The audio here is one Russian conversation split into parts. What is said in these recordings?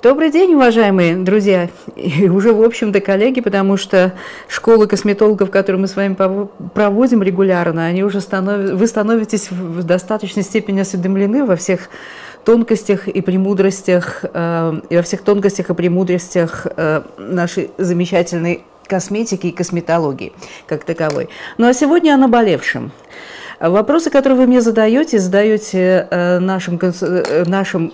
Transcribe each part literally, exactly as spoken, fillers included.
Добрый день, уважаемые друзья и уже, в общем-то, коллеги, потому что школы косметологов, которые мы с вами проводим регулярно, они уже становятся, вы становитесь в достаточной степени осведомлены во всех тонкостях и премудростях, э, и во всех тонкостях и премудростях э, нашей замечательной косметики и косметологии как таковой. Ну а сегодня о наболевшем. Вопросы, которые вы мне задаете, задаете э, нашим, э, нашим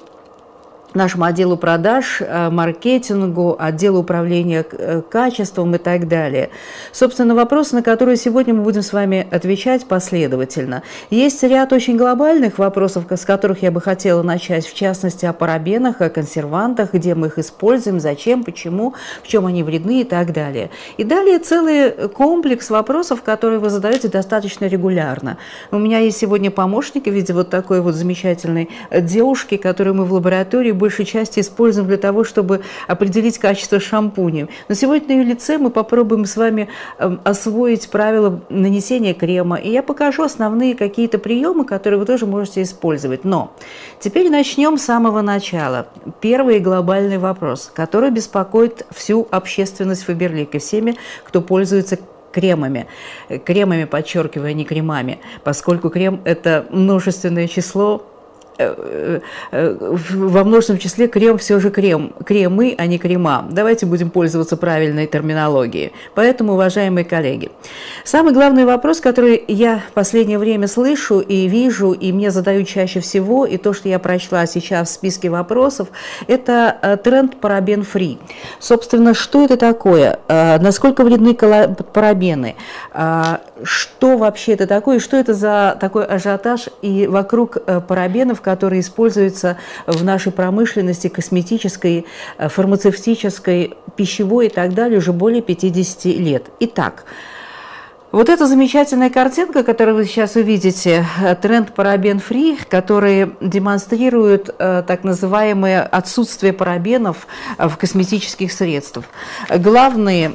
нашему отделу продаж, маркетингу, отделу управления качеством и так далее. Собственно, вопросы, на которые сегодня мы будем с вами отвечать последовательно. Есть ряд очень глобальных вопросов, с которых я бы хотела начать, в частности, о парабенах, о консервантах, где мы их используем, зачем, почему, в чем они вредны и так далее. И далее целый комплекс вопросов, которые вы задаете достаточно регулярно. У меня есть сегодня помощники в виде вот такой вот замечательной девушки, которую мы в лаборатории будем большей части используем для того, чтобы определить качество шампуня. Но сегодня на ее лице мы попробуем с вами освоить правила нанесения крема. И я покажу основные какие-то приемы, которые вы тоже можете использовать. Но теперь начнем с самого начала. Первый глобальный вопрос, который беспокоит всю общественность Фаберлик и всеми, кто пользуется кремами. Кремами, подчеркиваю, не кремами, поскольку крем – это множественное число. Во множественном числе крем все же крем, кремы, а не крема. Давайте будем пользоваться правильной терминологией. Поэтому, уважаемые коллеги, самый главный вопрос, который я в последнее время слышу и вижу, и мне задают чаще всего, и то, что я прочла сейчас в списке вопросов, это тренд парабен-фри. Собственно, что это такое? Насколько вредны парабены? Что вообще это такое? Что это за такой ажиотаж и вокруг парабенов, которые используются в нашей промышленности косметической, фармацевтической, пищевой и так далее уже более пятидесяти лет. Итак, вот эта замечательная картинка, которую вы сейчас увидите, тренд парабен-фри, который демонстрирует э, так называемое отсутствие парабенов в косметических средствах. Главные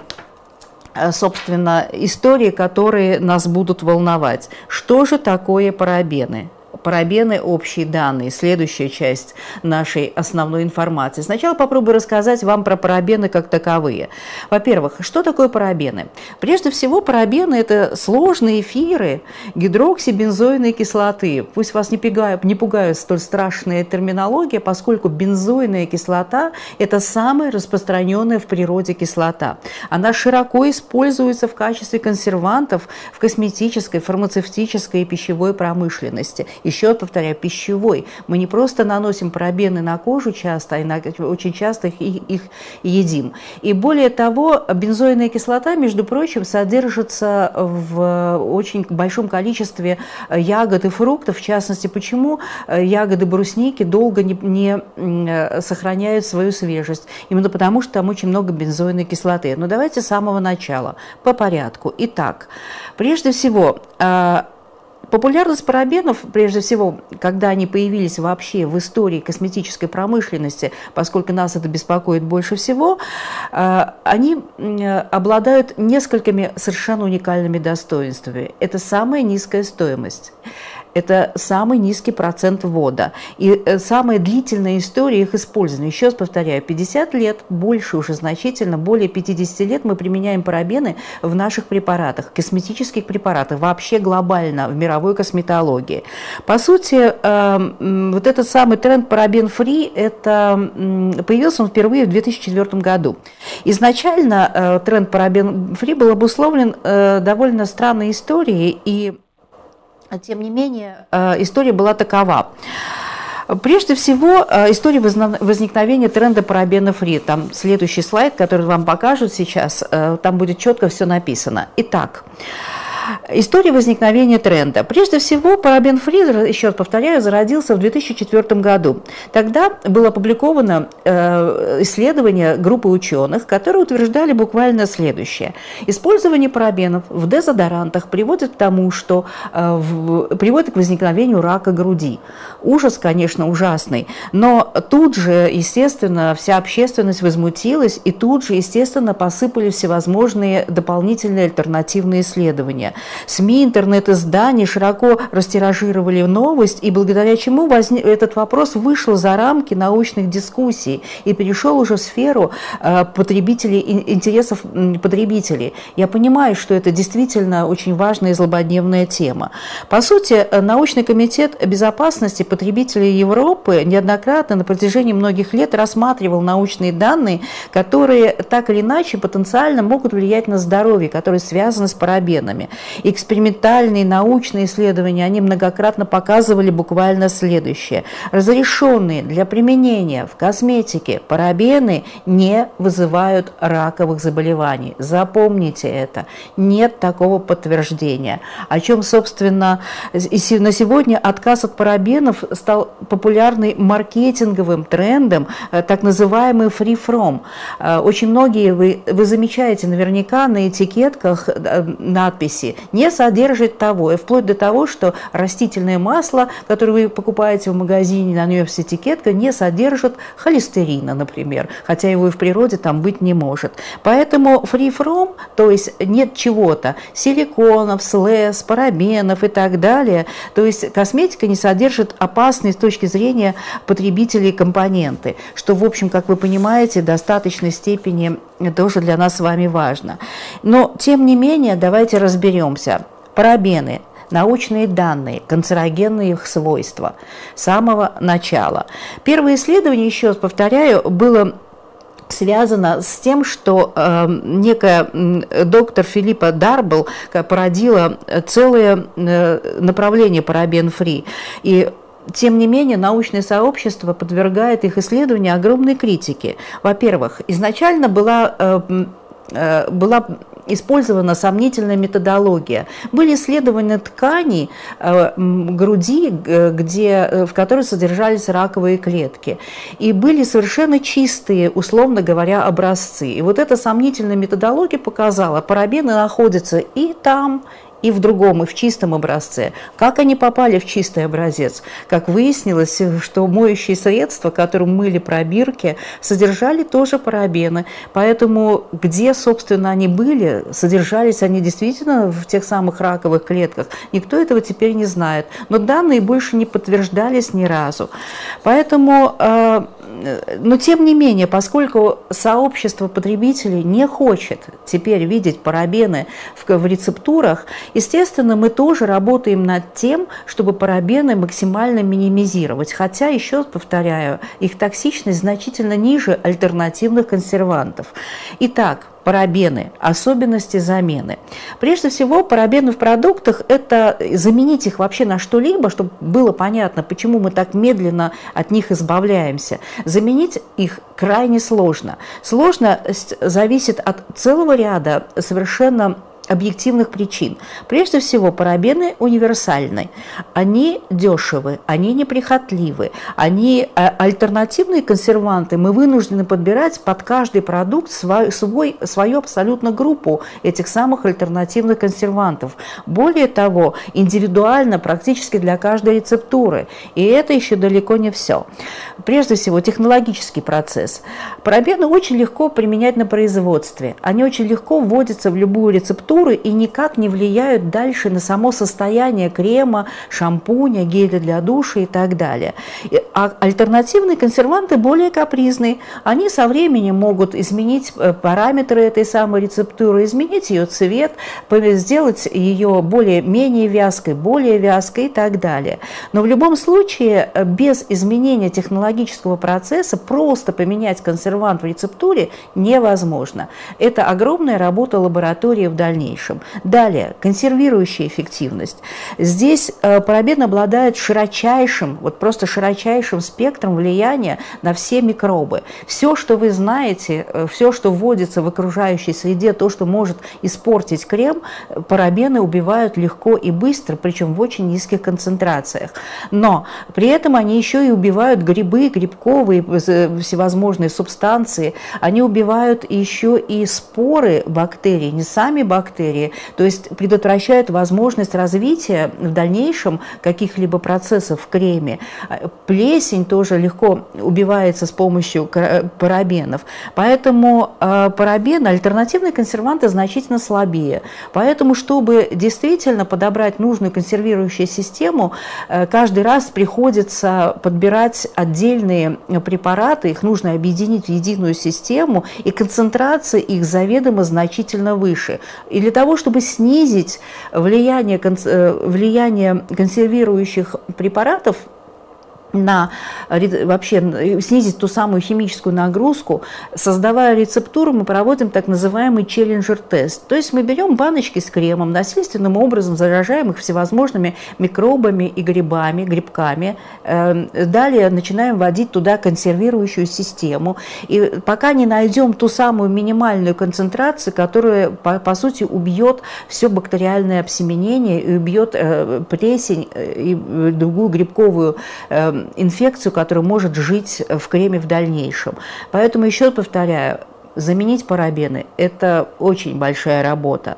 собственно истории, которые нас будут волновать. Что же такое парабены? Парабены – общие данные, следующая часть нашей основной информации. Сначала попробую рассказать вам про парабены как таковые. Во-первых, что такое парабены? Прежде всего, парабены – это сложные эфиры гидроксибензойной кислоты. Пусть вас не пугают, не пугают столь страшная терминология, поскольку бензойная кислота – это самая распространенная в природе кислота. Она широко используется в качестве консервантов в косметической, фармацевтической и пищевой промышленности. Еще, повторяю, пищевой. Мы не просто наносим парабены на кожу часто, а очень часто их, их едим. И более того, бензойная кислота, между прочим, содержится в очень большом количестве ягод и фруктов. В частности, почему ягоды брусники долго не, не сохраняют свою свежесть? Именно потому, что там очень много бензойной кислоты. Но давайте с самого начала, по порядку. Итак, прежде всего, популярность парабенов, прежде всего, когда они появились вообще в истории косметической промышленности, поскольку нас это беспокоит больше всего, они обладают несколькими совершенно уникальными достоинствами. Это самая низкая стоимость. Это самый низкий процент ввода. И самая длительная история их использования. Еще раз повторяю, пятьдесят лет, больше уже значительно, более пятидесяти лет мы применяем парабены в наших препаратах, косметических препаратах, вообще глобально в мировой косметологии. По сути, вот этот самый тренд парабен-фри, это появился он впервые в две тысячи четвёртом году. Изначально тренд парабен-фри был обусловлен довольно странной историей, и тем не менее, история была такова. Прежде всего, история возникновения тренда парабена-фри. Там следующий слайд, который вам покажут сейчас, там будет четко все написано. Итак, история возникновения тренда. Прежде всего, парабен-фри, еще раз повторяю, зародился в две тысячи четвёртом году. Тогда было опубликовано исследование группы ученых, которые утверждали буквально следующее. Использование парабенов в дезодорантах приводит к тому, что приводит к возникновению рака груди. Ужас, конечно, ужасный, но тут же, естественно, вся общественность возмутилась, и тут же, естественно, посыпали всевозможные дополнительные альтернативные исследования. СМИ, интернет-издания широко растиражировали новость, и благодаря чему возник, этот вопрос вышел за рамки научных дискуссий и перешел уже в сферу э, потребителей, интересов потребителей. Я понимаю, что это действительно очень важная и злободневная тема. По сути, научный комитет безопасности потребителей Европы неоднократно на протяжении многих лет рассматривал научные данные, которые так или иначе потенциально могут влиять на здоровье, которые связаны с парабенами. Экспериментальные научные исследования, они многократно показывали буквально следующее. Разрешенные для применения в косметике парабены не вызывают раковых заболеваний. Запомните это. Нет такого подтверждения. О чем, собственно, и на сегодня отказ от парабенов стал популярным маркетинговым трендом, так называемый free from. Очень многие, вы, вы замечаете наверняка на этикетках надписи «не содержит того», и вплоть до того, что растительное масло, которое вы покупаете в магазине, на нем есть этикетка, не содержит холестерина, например, хотя его и в природе там быть не может. Поэтому free from, то есть нет чего-то, силиконов, слез, парабенов и так далее, то есть косметика не содержит опасные с точки зрения потребителей компоненты, что, в общем, как вы понимаете, достаточной степени тоже для нас с вами важно. Но, тем не менее, давайте разберемся. Парабены. Научные данные, канцерогенные их свойства с самого начала. Первое исследование, еще раз повторяю, было связано с тем, что э, некая э, доктор Филиппа Дарбл породила целое э, направление парабен-фри. И тем не менее, научное сообщество подвергает их исследованию огромной критике. Во-первых, изначально была, э, э, была использована сомнительная методология. Были исследованы ткани э, груди, где, в которой содержались раковые клетки. И были совершенно чистые, условно говоря, образцы. И вот эта сомнительная методология показала, парабены находятся и там, и в другом, и в чистом образце. Как они попали в чистый образец? Как выяснилось, что моющие средства, которым мыли пробирки, содержали тоже парабены. Поэтому где, собственно, они были, содержались они действительно в тех самых раковых клетках, никто этого теперь не знает. Но данные больше не подтверждались ни разу. Поэтому... Э Но, тем не менее, поскольку сообщество потребителей не хочет теперь видеть парабены в, в рецептурах, естественно, мы тоже работаем над тем, чтобы парабены максимально минимизировать. Хотя, еще повторяю, их токсичность значительно ниже альтернативных консервантов. Итак, парабены, особенности замены. Прежде всего, парабены в продуктах – это заменить их вообще на что-либо, чтобы было понятно, почему мы так медленно от них избавляемся. Заменить их крайне сложно. Сложность зависит от целого ряда совершенно объективных причин. Прежде всего, парабены универсальны. Они дешевы, они неприхотливы, они альтернативные консерванты. Мы вынуждены подбирать под каждый продукт свой, свой, свою абсолютно группу этих самых альтернативных консервантов. Более того, индивидуально практически для каждой рецептуры. И это еще далеко не все. Прежде всего, технологический процесс. Парабены очень легко применять на производстве. Они очень легко вводятся в любую рецептуру и никак не влияют дальше на само состояние крема, шампуня, геля для душа и так далее. А альтернативные консерванты более капризны. Они со временем могут изменить параметры этой самой рецептуры, изменить ее цвет, сделать ее более-менее вязкой, более вязкой и так далее. Но в любом случае, без изменения технологического процесса просто поменять консервант в рецептуре невозможно. Это огромная работа лаборатории в дальнейшем. Далее, консервирующая эффективность. Здесь э, парабен обладает широчайшим, вот просто широчайшим спектром влияния на все микробы. Все, что вы знаете, э, все, что вводится в окружающей среде, то, что может испортить крем, парабены убивают легко и быстро, причем в очень низких концентрациях. Но при этом они еще и убивают грибы, грибковые э, всевозможные субстанции. Они убивают еще и споры бактерий, не сами бактерии, бактерии, то есть предотвращают возможность развития в дальнейшем каких-либо процессов в креме. Плесень тоже легко убивается с помощью парабенов. Поэтому парабены, альтернативные консерванты, значительно слабее. Поэтому, чтобы действительно подобрать нужную консервирующую систему, каждый раз приходится подбирать отдельные препараты, их нужно объединить в единую систему, и концентрация их заведомо значительно выше. И для того, чтобы снизить влияние, влияние консервирующих препаратов, на вообще снизить ту самую химическую нагрузку, создавая рецептуру, мы проводим так называемый челленджер-тест. То есть мы берем баночки с кремом, насильственным образом заражаем их всевозможными микробами и грибами, грибками. Далее начинаем вводить туда консервирующую систему. И пока не найдем ту самую минимальную концентрацию, которая, по, по сути, убьет все бактериальное обсеменение и убьет плесень и другую грибковую инфекцию, которая может жить в креме в дальнейшем. Поэтому, еще повторяю, заменить парабены – это очень большая работа.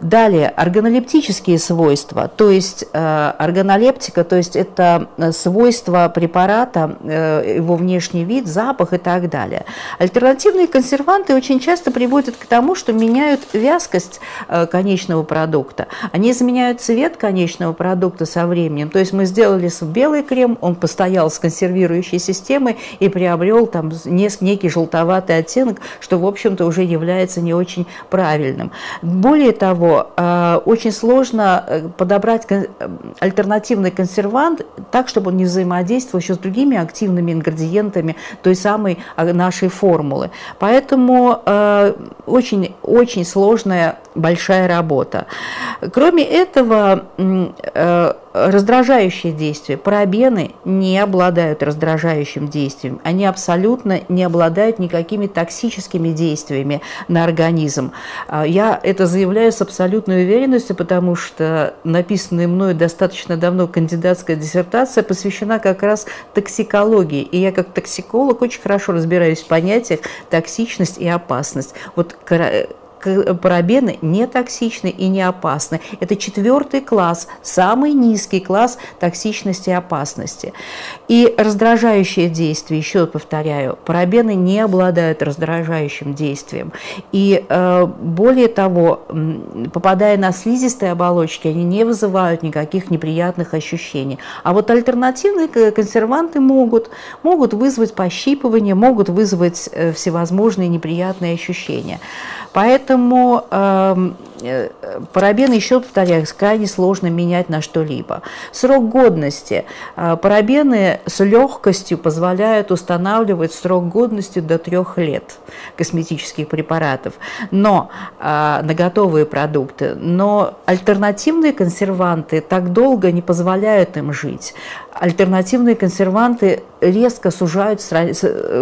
Далее, органолептические свойства, то есть э, органолептика, то есть это свойства препарата, э, его внешний вид, запах и так далее. Альтернативные консерванты очень часто приводят к тому, что меняют вязкость э, конечного продукта, они изменяют цвет конечного продукта со временем, то есть мы сделали белый крем, он постоял с консервирующей системой и приобрел там некий желтоватый оттенок, что, в общем-то, уже является не очень правильным. Более того, очень сложно подобрать альтернативный консервант так, чтобы он не взаимодействовал еще с другими активными ингредиентами той самой нашей формулы. Поэтому очень-очень сложная большая работа. Кроме этого, раздражающие действия. Парабены не обладают раздражающим действием. Они абсолютно не обладают никакими токсическими действиями на организм. Я это заявляю с абсолютной уверенностью, потому что написанная мной достаточно давно кандидатская диссертация посвящена как раз токсикологии. И я как токсиколог очень хорошо разбираюсь в понятиях токсичность и опасность. Вот парабены не токсичны и не опасны. Это четвертый класс, самый низкий класс токсичности и опасности. И раздражающее действие, еще повторяю, парабены не обладают раздражающим действием. И более того, попадая на слизистые оболочки, они не вызывают никаких неприятных ощущений. А вот альтернативные консерванты могут, могут вызвать пощипывание, могут вызвать всевозможные неприятные ощущения. Поэтому Поэтому э, парабены, еще повторяю, крайне сложно менять на что-либо. Срок годности. Парабены с легкостью позволяют устанавливать срок годности до трех лет косметических препаратов, но э, на готовые продукты. Но альтернативные консерванты так долго не позволяют им жить. Альтернативные консерванты резко сужают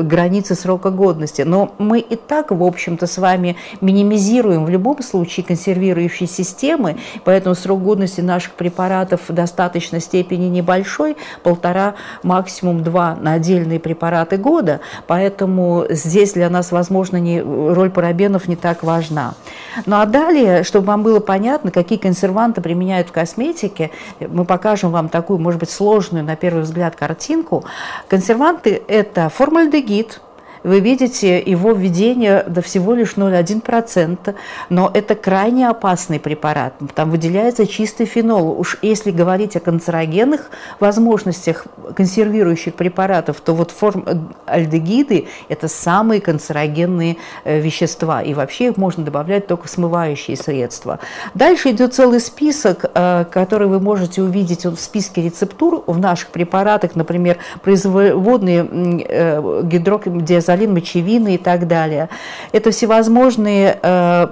границы срока годности. Но мы и так, в общем-то, с вами минимизируем в любом случае консервирующие системы, поэтому срок годности наших препаратов в достаточной степени небольшой, полтора, максимум два на отдельные препараты года, поэтому здесь для нас, возможно, не, роль парабенов не так важна. Ну а далее, чтобы вам было понятно, какие консерванты применяют в косметике, мы покажем вам такую, может быть, сложную на первый взгляд картинку. Консерванты – это формальдегид. Вы видите, его введение до всего лишь ноль целых одна десятая процента, но это крайне опасный препарат. Там выделяется чистый фенол. Уж если говорить о канцерогенных возможностях консервирующих препаратов, то вот формальдегиды – это самые канцерогенные вещества, и вообще их можно добавлять только в смывающие средства. Дальше идет целый список, который вы можете увидеть в списке рецептур в наших препаратах, например, производные гидроксидиазолин, мочевины и так далее. Это всевозможные э,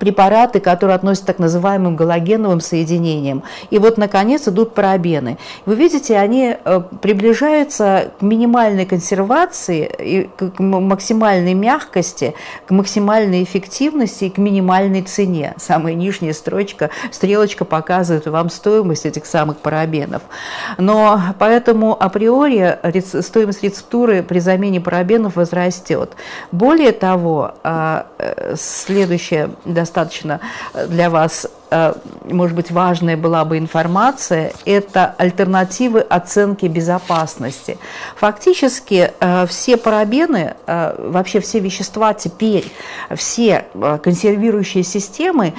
препараты, которые относятся к так называемым галогеновым соединениям. И вот, наконец, идут парабены. Вы видите, они э, приближаются к минимальной консервации, и к максимальной мягкости, к максимальной эффективности и к минимальной цене. Самая нижняя строчка, стрелочка показывает вам стоимость этих самых парабенов. Но поэтому априори стоимость рецептуры при замене парабенов возрастет. Более того, э, следующее недостаточно для вас, может быть, важная была бы информация, это альтернативы оценки безопасности. Фактически все парабены, вообще все вещества теперь, все консервирующие системы,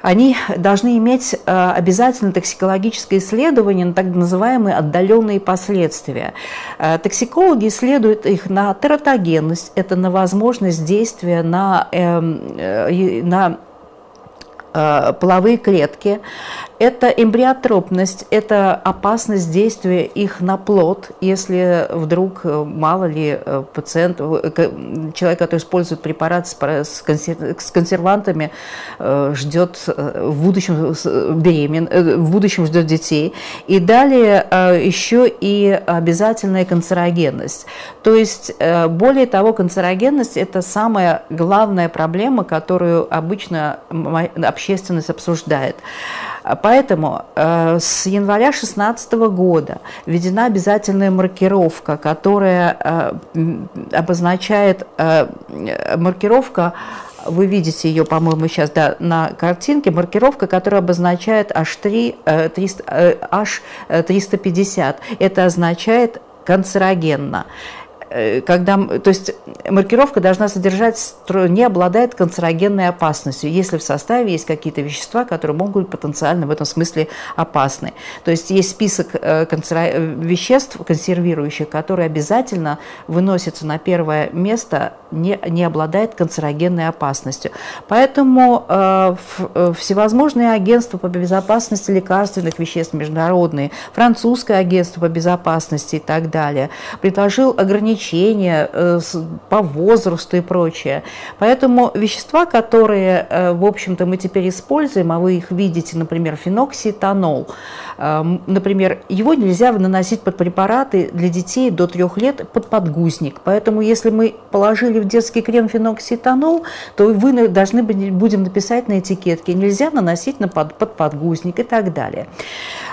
они должны иметь обязательно токсикологическое исследование на так называемые отдаленные последствия. Токсикологи исследуют их на тератогенность, это на возможность действия на, на половые клетки, это эмбриотропность, это опасность действия их на плод, если вдруг, мало ли, пациент, человек, который использует препарат с консервантами, ждет в будущем беремен, в будущем ждет детей. И далее еще и обязательная канцерогенность. То есть, более того, канцерогенность – это самая главная проблема, которую обычно общественность обсуждает. Поэтому э, с января две тысячи шестнадцатого года введена обязательная маркировка, которая э, обозначает э, маркировка, вы видите ее, по-моему, сейчас, да, на картинке, маркировка, которая обозначает H три, э, триста, э, H триста пятьдесят. Это означает канцерогенно. Когда, то есть маркировка должна содержать, не обладает канцерогенной опасностью, если в составе есть какие-то вещества, которые могут быть потенциально в этом смысле опасны. То есть есть список канцеро... веществ консервирующих, которые обязательно выносятся на первое место, не, не обладает канцерогенной опасностью. Поэтому э, всевозможные агентства по безопасности лекарственных веществ международные, французское агентство по безопасности и так далее, предложил ограничение по возрасту и прочее. Поэтому вещества, которые, в общем-то, мы теперь используем, а вы их видите, например, феноксиэтанол, например, его нельзя наносить под препараты для детей до трёх лет под подгузник. Поэтому, если мы положили в детский крем феноксиэтанол, то вы должны будем написать на этикетке, нельзя наносить на под, под подгузник и так далее.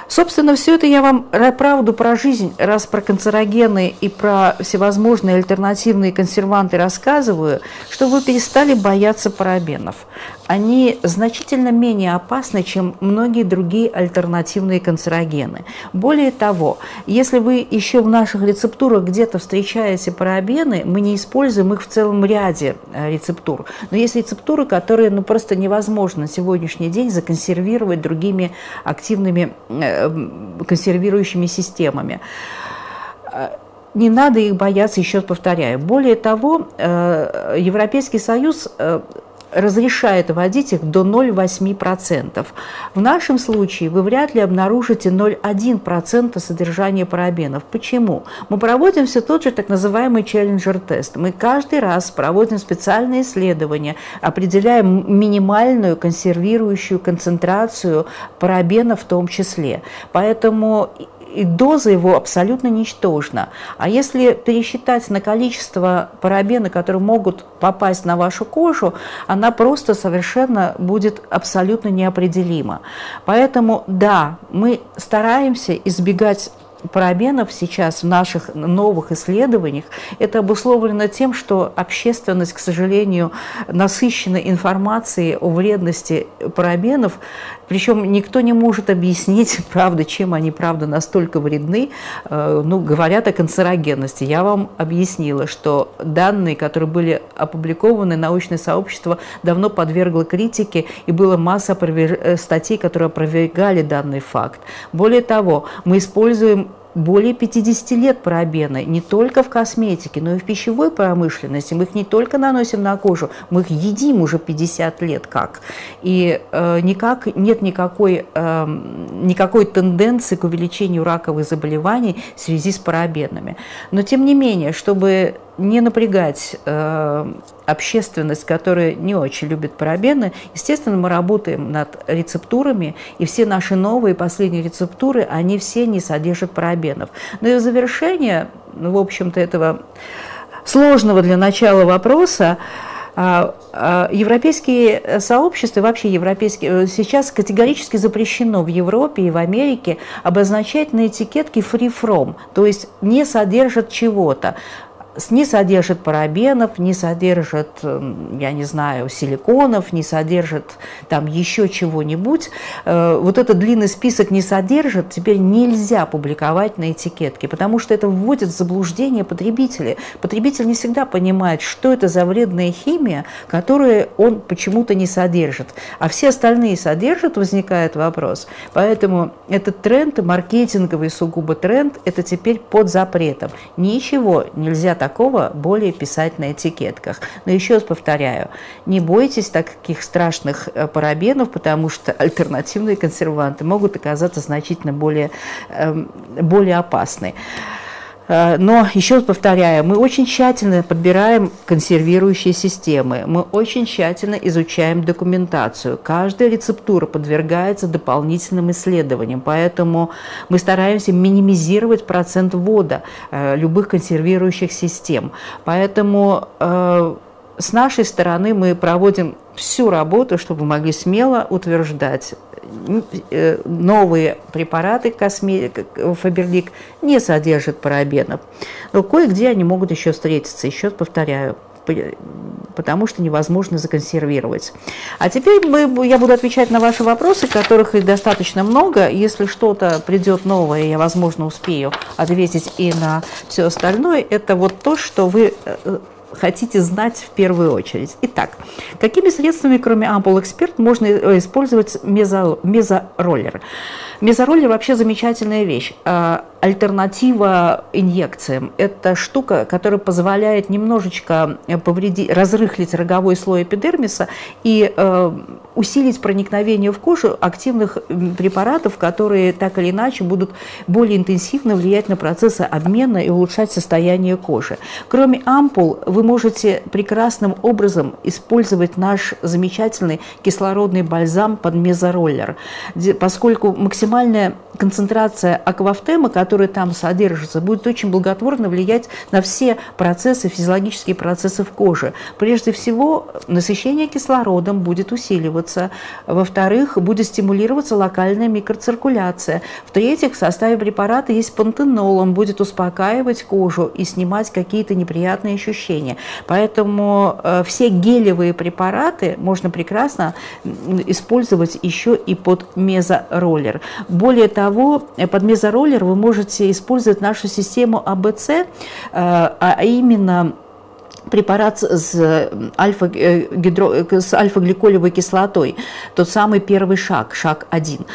Собственно, все это я вам правду про жизнь, раз про канцерогены и про всевозможные альтернативные консерванты рассказываю, чтобы вы перестали бояться парабенов. Они значительно менее опасны, чем многие другие альтернативные канцерогены. Более того, если вы еще в наших рецептурах где-то встречаете парабены, мы не используем их в целом ряде рецептур. Но есть рецептуры, которые ну, просто невозможно на сегодняшний день законсервировать другими активными консервирующими системами. Не надо их бояться, еще повторяю. Более того, Европейский Союз разрешает вводить их до ноль целых восемь десятых процента. В нашем случае вы вряд ли обнаружите ноль целых одну десятую процента содержания парабенов. Почему? Мы проводим все тот же так называемый челленджер-тест. Мы каждый раз проводим специальные исследования, определяем минимальную консервирующую концентрацию парабена в том числе. Поэтому и доза его абсолютно ничтожна. А если пересчитать на количество парабена, которые могут попасть на вашу кожу, она просто совершенно будет абсолютно неопределима. Поэтому, да, мы стараемся избегать парабенов сейчас в наших новых исследованиях. Это обусловлено тем, что общественность, к сожалению, насыщена информацией о вредности парабенов, причем никто не может объяснить, правда, чем они, правда, настолько вредны. Ну, говорят о канцерогенности. Я вам объяснила, что данные, которые были опубликованы, научное сообщество давно подвергло критике, и была масса статей, которые опровергали данный факт. Более того, мы используем более пятидесяти лет парабены не только в косметике, но и в пищевой промышленности. Мы их не только наносим на кожу, мы их едим уже пятьдесят лет как. И э, никак, нет никакой, э, никакой тенденции к увеличению раковых заболеваний в связи с парабенами. Но тем не менее, чтобы не напрягать э, общественность, которая не очень любит парабены, естественно, мы работаем над рецептурами, и все наши новые последние рецептуры, они все не содержат парабенов. Но и в завершение, ну, в общем-то, этого сложного для начала вопроса, европейские сообщества, вообще европейские, сейчас категорически запрещено в Европе и в Америке обозначать на этикетке «free from», то есть не содержат чего-то. не содержит парабенов, не содержит, я не знаю, силиконов, не содержит там еще чего-нибудь. Вот этот длинный список не содержит, теперь нельзя публиковать на этикетке, потому что это вводит в заблуждение потребителей. Потребитель не всегда понимает, что это за вредная химия, которую он почему-то не содержит. А все остальные содержат, возникает вопрос. Поэтому этот тренд, маркетинговый сугубо тренд, это теперь под запретом. Ничего нельзя такого более писать на этикетках. Но еще раз повторяю, не бойтесь таких страшных парабенов, потому что альтернативные консерванты могут оказаться значительно более, более опасны. Но, еще раз повторяю, мы очень тщательно подбираем консервирующие системы, мы очень тщательно изучаем документацию. Каждая рецептура подвергается дополнительным исследованиям, поэтому мы стараемся минимизировать процент ввода любых консервирующих систем. Поэтому с нашей стороны мы проводим всю работу, чтобы вы могли смело утверждать, новые препараты Фаберлик не содержат парабенов. Но кое-где они могут еще встретиться, еще повторяю, потому что невозможно законсервировать. А теперь мы, я буду отвечать на ваши вопросы, которых и достаточно много. Если что-то придет новое, я, возможно, успею ответить и на все остальное. Это вот то, что вы хотите знать в первую очередь. Итак, какими средствами, кроме ампул Эксперт, можно использовать мезо, мезороллер? Мезороллер вообще замечательная вещь. Альтернатива инъекциям. Это штука, которая позволяет немножечко повредить, разрыхлить роговой слой эпидермиса и э, усилить проникновение в кожу активных препаратов, которые так или иначе будут более интенсивно влиять на процессы обмена и улучшать состояние кожи. Кроме ампул, вы можете прекрасным образом использовать наш замечательный кислородный бальзам под мезороллер, поскольку максимальная концентрация аквафтема, который там содержится, будет очень благотворно влиять на все процессы, физиологические процессы в коже. Прежде всего, насыщение кислородом будет усиливаться. Во-вторых, будет стимулироваться локальная микроциркуляция. В-третьих, в составе препарата есть пантенол, он будет успокаивать кожу и снимать какие-то неприятные ощущения. Поэтому э, все гелевые препараты можно прекрасно использовать еще и под мезороллер. Более того, под мезороллер вы можете использовать нашу систему АБЦ, а именно препарат с альфа-гликолевой кислотой, тот самый первый шаг, шаг один.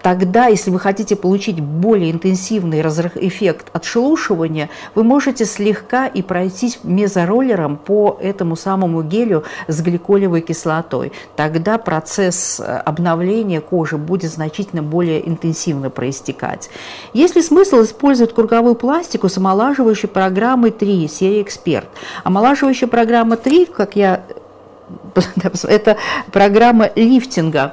Тогда, если вы хотите получить более интенсивный эффект отшелушивания, вы можете слегка и пройтись мезороллером по этому самому гелю с гликолевой кислотой. Тогда процесс обновления кожи будет значительно более интенсивно проистекать. Есть ли смысл использовать круговую пластику с омолаживающей программой три серии «Эксперт»? Омолаживающая программа три, как я, это программа лифтинга.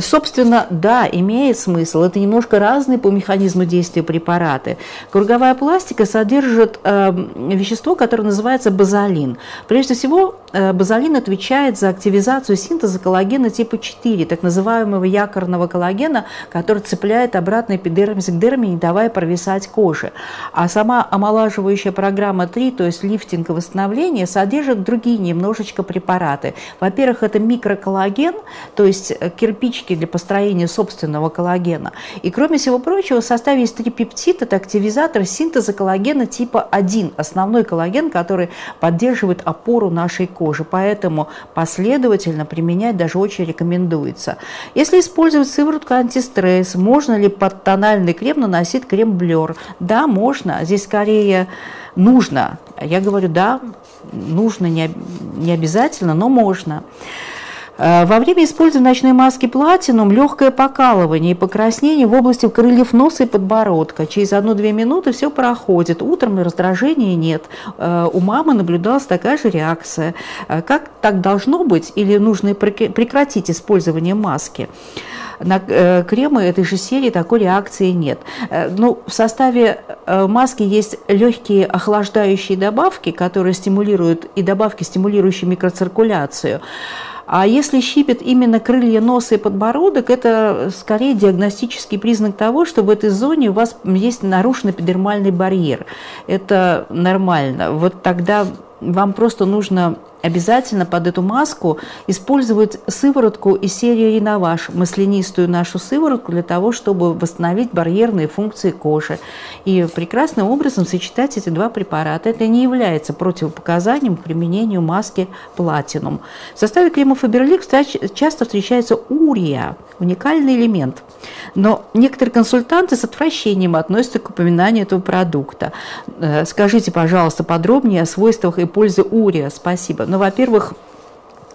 Собственно, да, имеет смысл. Это немножко разные по механизму действия препараты. Круговая пластика содержит э, вещество, которое называется базалин. Прежде всего, э, базалин отвечает за активизацию синтеза коллагена типа четыре, так называемого якорного коллагена, который цепляет обратно эпидермис к дерме, не давая провисать кожи. А сама омолаживающая программа три, то есть лифтинг и восстановление, содержит другие немножечко препараты. Во-первых, это микроколлаген, то есть кирпич для построения собственного коллагена. И кроме всего прочего, в составе есть трипептид, это активизатор синтеза коллагена типа один, основной коллаген, который поддерживает опору нашей кожи. Поэтому последовательно применять даже очень рекомендуется. Если использовать сыворотку антистресс, можно ли под тональный крем наносить крем-блер? Да, можно. Здесь скорее нужно. Я говорю, да, нужно, не, не обязательно, но можно. Во время использования ночной маски платинум легкое покалывание и покраснение в области крыльев носа и подбородка. Через одну-две минуты все проходит. Утром раздражения нет. У мамы наблюдалась такая же реакция. Как так должно быть или нужно прекратить использование маски? На кремы этой же серии такой реакции нет. Ну, в составе маски есть легкие охлаждающие добавки, которые стимулируют, и добавки, стимулирующие микроциркуляцию. А если щипет именно крылья, носа и подбородок, это скорее диагностический признак того, что в этой зоне у вас есть нарушен эпидермальный барьер. Это нормально. Вот тогда вам просто нужно обязательно под эту маску использовать сыворотку из серии Реноваш, маслянистую нашу сыворотку, для того, чтобы восстановить барьерные функции кожи. И прекрасным образом сочетать эти два препарата. Это не является противопоказанием к применению маски Платинум. В составе крема Фаберлик часто встречается урия, уникальный элемент. Но некоторые консультанты с отвращением относятся к упоминанию этого продукта. Скажите, пожалуйста, подробнее о свойствах и пользе урия. Спасибо. Ну, во-первых,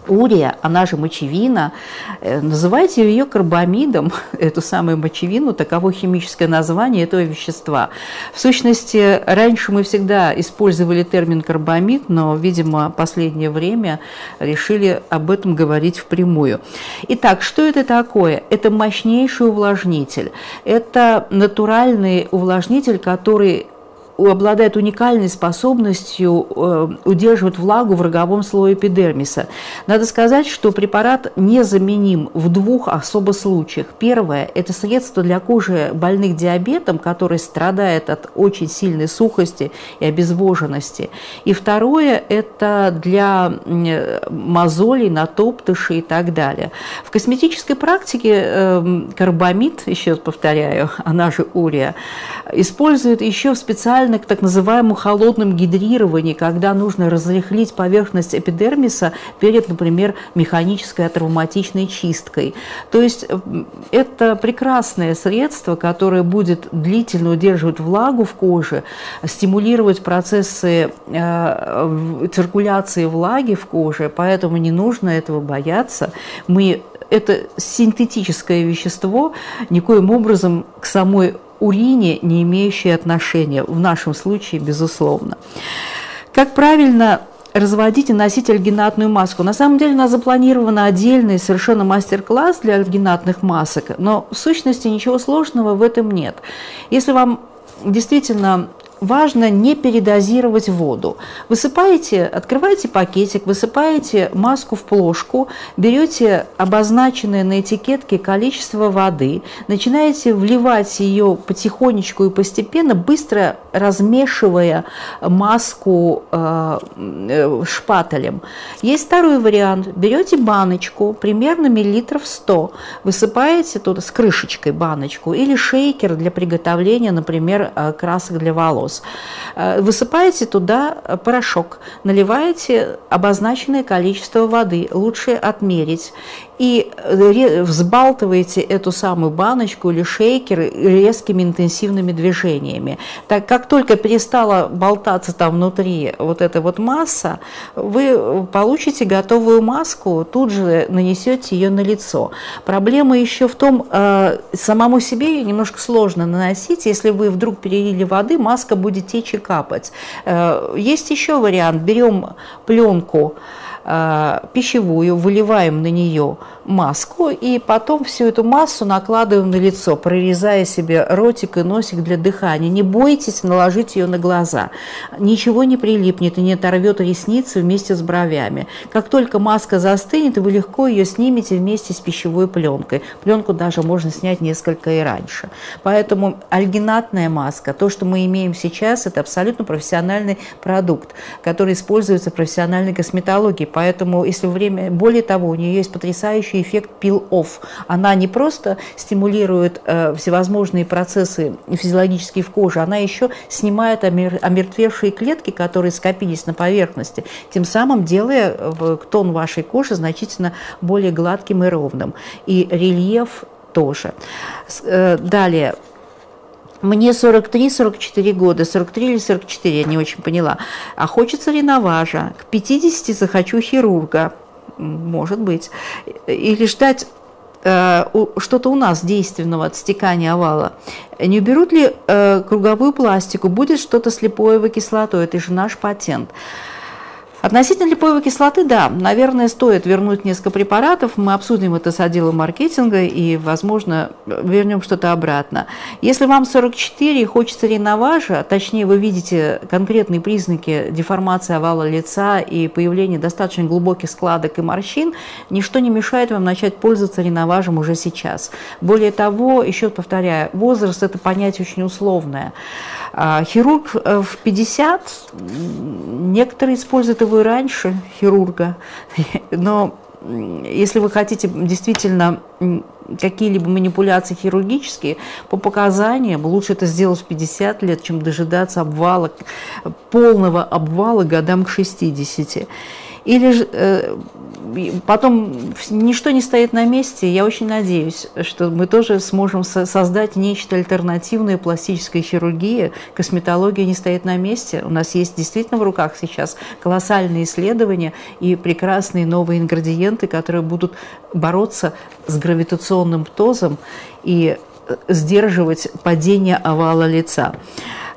урия, она же мочевина, называйте ее карбамидом, эту самую мочевину, таково химическое название этого вещества. В сущности, раньше мы всегда использовали термин карбамид, но, видимо, в последнее время решили об этом говорить впрямую. Итак, что это такое? Это мощнейший увлажнитель. Это натуральный увлажнитель, который обладает уникальной способностью удерживать влагу в роговом слое эпидермиса. Надо сказать, что препарат незаменим в двух особо случаях. Первое – это средство для кожи больных диабетом, который страдает от очень сильной сухости и обезвоженности. И второе – это для мозолей, натоптышей и так далее. В косметической практике карбамид, еще раз повторяю, она же урия, используют еще в специальном к так называемому холодному гидрированию, когда нужно разрыхлить поверхность эпидермиса перед, например, механической травматичной чисткой. То есть это прекрасное средство, которое будет длительно удерживать влагу в коже, стимулировать процессы э, циркуляции влаги в коже, поэтому не нужно этого бояться. Мы это синтетическое вещество никоим образом к самой урине не имеющие отношения, в нашем случае, безусловно. Как правильно разводить и носить альгинатную маску? На самом деле у нас запланирован отдельный совершенно мастер-класс для альгинатных масок, но в сущности ничего сложного в этом нет. Если вам действительно важно не передозировать воду. Высыпаете, открываете пакетик, высыпаете маску в плошку, берете обозначенное на этикетке количество воды, начинаете вливать ее потихонечку и постепенно, быстро размешивая маску э, шпателем. Есть второй вариант. Берете баночку, примерно миллилитров сто, высыпаете туда с крышечкой баночку или шейкер для приготовления, например, красок для волос. Высыпаете туда порошок, наливаете обозначенное количество воды, лучше отмерить, и взбалтываете эту самую баночку или шейкер резкими интенсивными движениями. Так как только перестала болтаться там внутри вот эта вот масса, вы получите готовую маску, тут же нанесете ее на лицо. Проблема еще в том, самому себе ее немножко сложно наносить, если вы вдруг перелили воды, маска будет течь и капать. Есть еще вариант, берем пленку пищевую, выливаем на нее маску и потом всю эту массу накладываем на лицо, прорезая себе ротик и носик для дыхания. Не бойтесь наложить ее на глаза. Ничего не прилипнет и не оторвет ресницы вместе с бровями. Как только маска застынет, вы легко ее снимете вместе с пищевой пленкой. Пленку даже можно снять несколько и раньше. Поэтому альгинатная маска, то, что мы имеем сейчас, это абсолютно профессиональный продукт, который используется в профессиональной косметологии. Поэтому, если время, более того, у нее есть потрясающий эффект пил-офф. Она не просто стимулирует э, всевозможные процессы физиологические в коже, она еще снимает омер, омертвевшие клетки, которые скопились на поверхности, тем самым делая э, тон вашей кожи значительно более гладким и ровным. И рельеф тоже. Э, далее. Мне сорок три сорок четыре года, сорок три или сорок четыре, я не очень поняла. А хочется реноважа, к пятидесяти захочу хирурга, может быть. Или ждать э, что-то у нас действенного от стекания овала. Не уберут ли э, круговую пластику, будет что-то с липоевой кислотой, это же наш патент. Относительно липовой кислоты, да, наверное, стоит вернуть несколько препаратов. Мы обсудим это с отделом маркетинга и, возможно, вернем что-то обратно. Если вам сорок четыре и хочется реноважа, точнее, вы видите конкретные признаки деформации овала лица и появления достаточно глубоких складок и морщин, ничто не мешает вам начать пользоваться реноважем уже сейчас. Более того, еще повторяю, возраст – это понятие очень условное. Хирург в пятьдесят, некоторые используют его и раньше, хирурга, но если вы хотите действительно какие-либо манипуляции хирургические, по показаниям лучше это сделать в пятьдесят лет, чем дожидаться обвала, полного обвала годам к шестидесяти. Или же потом ничто не стоит на месте. Я очень надеюсь, что мы тоже сможем создать нечто альтернативное пластической хирургии. Косметология не стоит на месте. У нас есть действительно в руках сейчас колоссальные исследования и прекрасные новые ингредиенты, которые будут бороться с гравитационным тазом и сдерживать падение овала лица.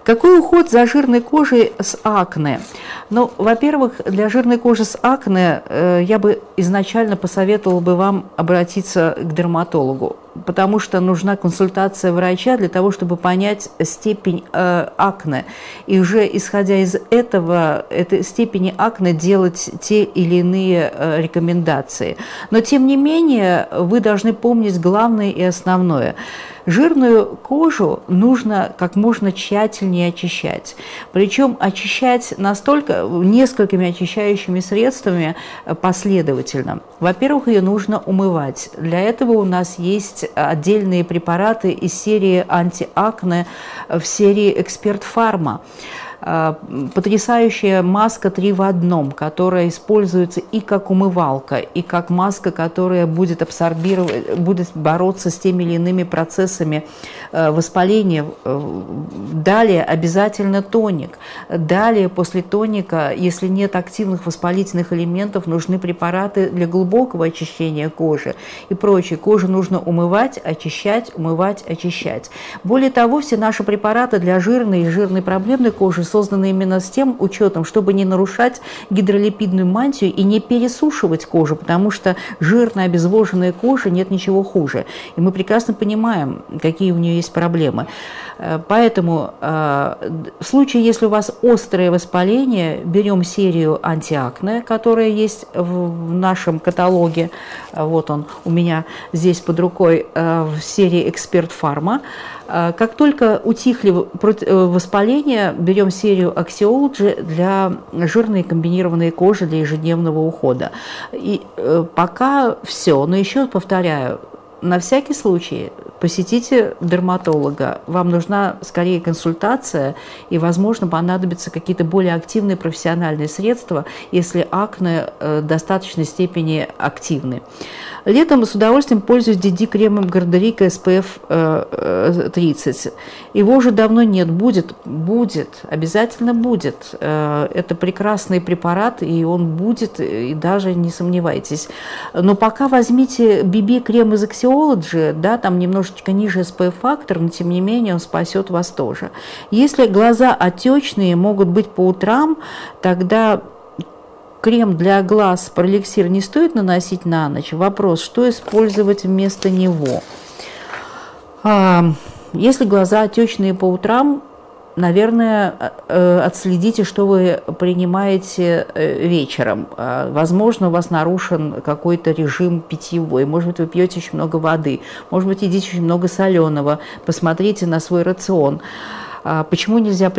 Какой уход за жирной кожей с акне? Ну, во-первых, для жирной кожи с акне э, я бы изначально посоветовала бы вам обратиться к дерматологу, потому что нужна консультация врача для того, чтобы понять степень э, акне. И уже исходя из этого, этой степени акне, делать те или иные э, рекомендации. Но, тем не менее, вы должны помнить главное и основное – жирную кожу нужно как можно тщательнее очищать. Причем очищать настолько несколькими очищающими средствами последовательно. Во-первых, ее нужно умывать. Для этого у нас есть отдельные препараты из серии антиакне, в серии «Эксперт Фарма». Потрясающая маска три в одном, которая используется и как умывалка, и как маска, которая будет абсорбировать, будет бороться с теми или иными процессами воспаления. Далее обязательно тоник. Далее после тоника, если нет активных воспалительных элементов, нужны препараты для глубокого очищения кожи и прочее. Кожу нужно умывать, очищать, умывать, очищать. Более того, все наши препараты для жирной и жирной проблемной кожи созданы именно с тем учетом, чтобы не нарушать гидролипидную мантию и не пересушивать кожу, потому что жирная, обезвоженная кожа, нет ничего хуже. И мы прекрасно понимаем, какие у нее есть проблемы. Поэтому в случае, если у вас острое воспаление, берем серию антиакне, которая есть в нашем каталоге. Вот он у меня здесь под рукой в серии «Эксперт Фарма». Как только утихли воспаления, берем серию Axiology для жирной комбинированной кожи для ежедневного ухода. И пока все, но еще повторяю, на всякий случай посетите дерматолога. Вам нужна скорее консультация и, возможно, понадобятся какие-то более активные профессиональные средства, если акне в достаточной степени активны. Летом с удовольствием пользуюсь ди ди-кремом Гардерика эс пэ эф тридцать. Его уже давно нет. Будет, будет, обязательно будет. Это прекрасный препарат, и он будет, и даже не сомневайтесь. Но пока возьмите би би-крем из Axiology, да, там немножечко ниже эс пэ эф-фактор, но тем не менее он спасет вас тоже. Если глаза отечные, могут быть по утрам, тогда крем для глаз «Параликсир» не стоит наносить на ночь. Вопрос, что использовать вместо него. Если глаза отечные по утрам, наверное, отследите, что вы принимаете вечером. Возможно, у вас нарушен какой-то режим питьевой. Может быть, вы пьете очень много воды. Может быть, едите очень много соленого. Посмотрите на свой рацион. Почему нельзя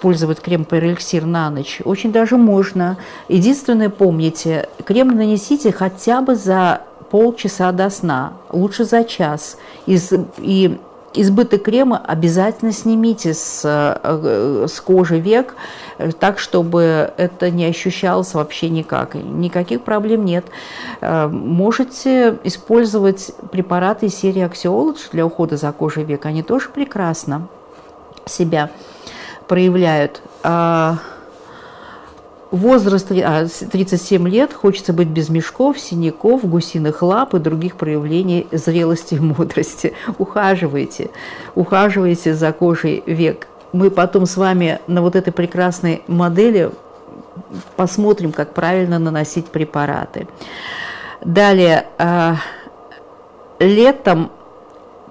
пользовать крем «Параликсир» на ночь? Очень даже можно. Единственное, помните, крем нанесите хотя бы за полчаса до сна, лучше за час. Из, и избыток крема обязательно снимите с, с кожи век, так, чтобы это не ощущалось вообще никак. Никаких проблем нет. Можете использовать препараты из серии Axiology для ухода за кожей век. Они тоже прекрасно себя проявляют. Возраст тридцать семь лет, хочется быть без мешков, синяков, гусиных лап и других проявлений зрелости и мудрости. Ухаживайте, ухаживайте за кожей век. Мы потом с вами на вот этой прекрасной модели посмотрим, как правильно наносить препараты. Далее, летом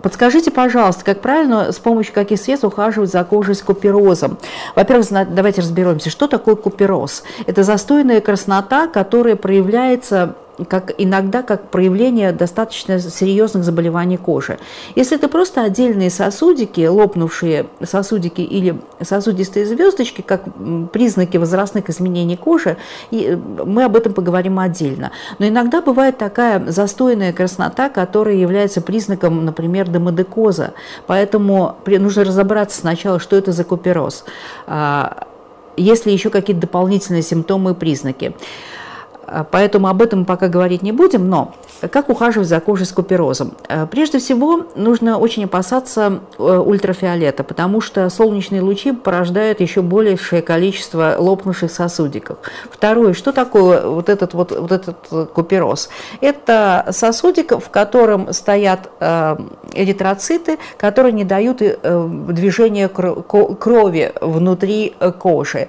подскажите, пожалуйста, как правильно, с помощью каких средств ухаживать за кожей с куперозом? Во-первых, давайте разберемся, что такое купероз. Это застойная краснота, которая проявляется как, иногда как проявление достаточно серьезных заболеваний кожи. Если это просто отдельные сосудики, лопнувшие сосудики или сосудистые звездочки, как признаки возрастных изменений кожи, и мы об этом поговорим отдельно. Но иногда бывает такая застойная краснота, которая является признаком, например, демодекоза. Поэтому нужно разобраться сначала, что это за купероз, если еще какие-то дополнительные симптомы и признаки. Поэтому об этом пока говорить не будем, но как ухаживать за кожей с куперозом? Прежде всего, нужно очень опасаться ультрафиолета, потому что солнечные лучи порождают еще большее количество лопнувших сосудиков. Второе, что такое вот этот, вот, вот этот купероз? Это сосудик, в котором стоят эритроциты, которые не дают движения крови внутри кожи.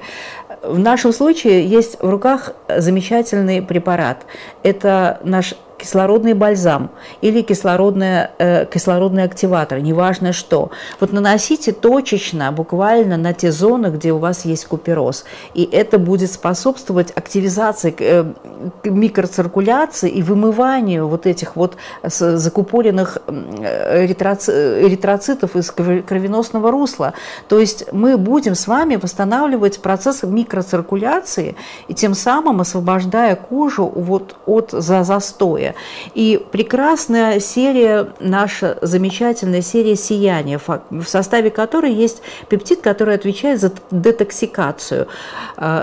В нашем случае есть в руках замечательный препарат. Это наш кислородный бальзам или кислородная, э, кислородный активатор, неважно что. Вот наносите точечно, буквально на те зоны, где у вас есть купероз. И это будет способствовать активизации, э, микроциркуляции и вымыванию вот этих вот закупоренных эритроци, эритроцитов из кровеносного русла. То есть мы будем с вами восстанавливать процесс микроциркуляции, и тем самым освобождая кожу вот от за застоя. И прекрасная серия, наша замечательная серия «Сияние», в составе которой есть пептид, который отвечает за детоксикацию.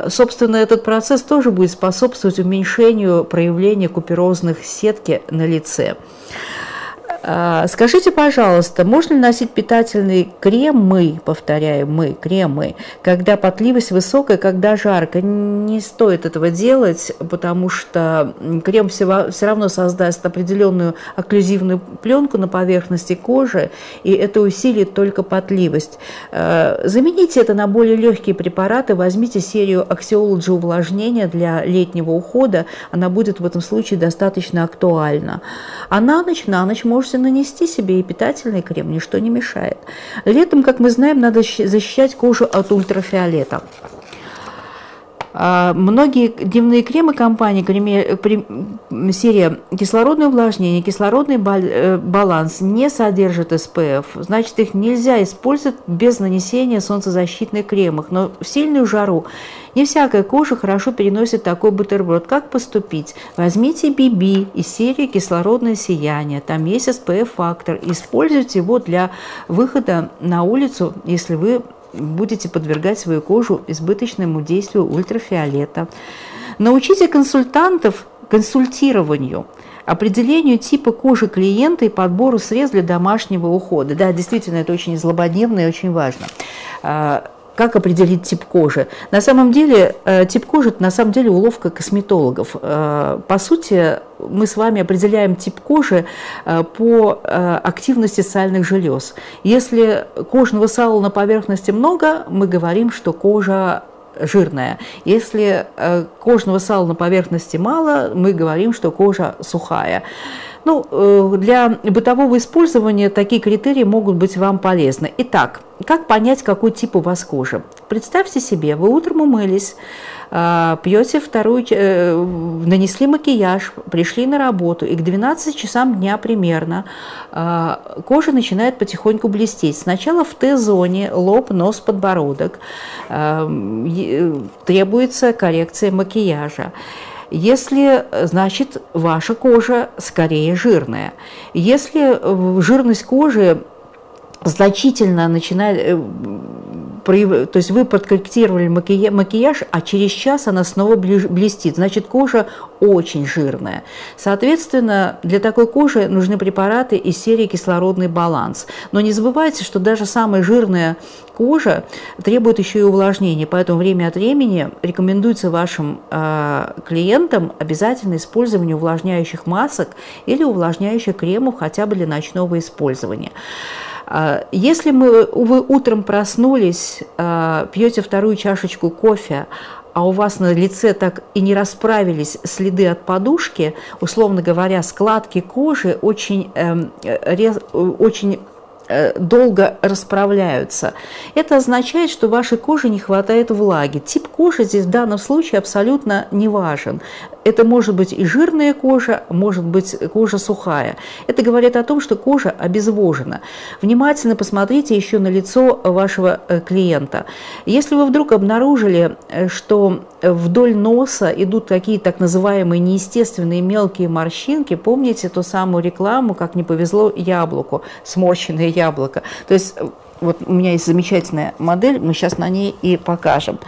Собственно, этот процесс тоже будет способствовать уменьшению проявления куперозных сетки на лице. Скажите, пожалуйста, можно ли носить питательные кремы, повторяю, мы, кремы, когда потливость высокая, когда жарко? Не стоит этого делать, потому что крем все, все равно создаст определенную окклюзивную пленку на поверхности кожи, и это усилит только потливость. Замените это на более легкие препараты, возьмите серию Axiology увлажнения для летнего ухода, она будет в этом случае достаточно актуальна. А на ночь, на ночь можете нанести себе и питательный крем, ничто не мешает. Летом, как мы знаем, надо защищать кожу от ультрафиолета. Многие дневные кремы компании, креме, крем, серия кислородное увлажнение, кислородный баланс не содержит эс пэ эф, значит, их нельзя использовать без нанесения солнцезащитных кремов. Но в сильную жару не всякая кожа хорошо переносит такой бутерброд. Как поступить? Возьмите би би из серии кислородное сияние, там есть эс пэ эф-фактор, используйте его для выхода на улицу, если вы будете подвергать свою кожу избыточному действию ультрафиолета. Научите консультантов консультированию, определению типа кожи клиента и подбору средств для домашнего ухода. Да, действительно, это очень злободневно и очень важно. Как определить тип кожи? На самом деле, тип кожи – это на самом деле уловка косметологов. По сути, мы с вами определяем тип кожи по активности сальных желез. Если кожного сала на поверхности много, мы говорим, что кожа жирная. Если кожного сала на поверхности мало, мы говорим, что кожа сухая. Ну, для бытового использования такие критерии могут быть вам полезны. Итак, как понять, какой тип у вас кожи? Представьте себе, вы утром умылись, пьете вторую, нанесли макияж, пришли на работу, и к двенадцати часам дня примерно кожа начинает потихоньку блестеть. Сначала в Т-зоне, лоб, нос, подбородок. Требуется коррекция макияжа. Если, значит, ваша кожа скорее жирная. Если жирность кожи значительно начинает, то есть вы подкорректировали макияж, а через час она снова блестит, значит, кожа очень жирная. Соответственно, для такой кожи нужны препараты из серии кислородный баланс. Но не забывайте, что даже самая жирная кожа требует еще и увлажнения, поэтому время от времени рекомендуется вашим э, клиентам обязательно использование увлажняющих масок или увлажняющих кремов хотя бы для ночного использования. Если мы, вы утром проснулись, пьете вторую чашечку кофе, а у вас на лице так и не расправились следы от подушки, условно говоря, складки кожи очень, э, очень э, долго расправляются. Это означает, что вашей коже не хватает влаги. Тип кожи здесь в данном случае абсолютно не важен. Это может быть и жирная кожа, может быть кожа сухая. Это говорит о том, что кожа обезвожена. Внимательно посмотрите еще на лицо вашего клиента. Если вы вдруг обнаружили, что вдоль носа идут такие так называемые неестественные мелкие морщинки, помните ту самую рекламу «Как не повезло яблоку», сморщенное яблоко. То есть вот у меня есть замечательная модель, мы сейчас на ней и покажем.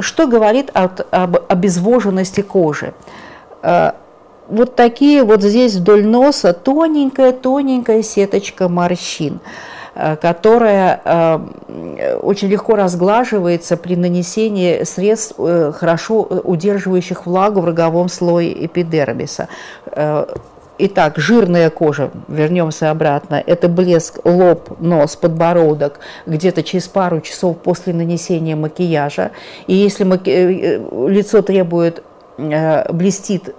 Что говорит от, об обезвоженности кожи? Вот такие вот здесь вдоль носа тоненькая-тоненькая сеточка морщин, которая очень легко разглаживается при нанесении средств, хорошо удерживающих влагу в роговом слое эпидермиса. Итак, жирная кожа, вернемся обратно, это блеск, лоб, нос, подбородок, где-то через пару часов после нанесения макияжа. И если маки... лицо требует, блестит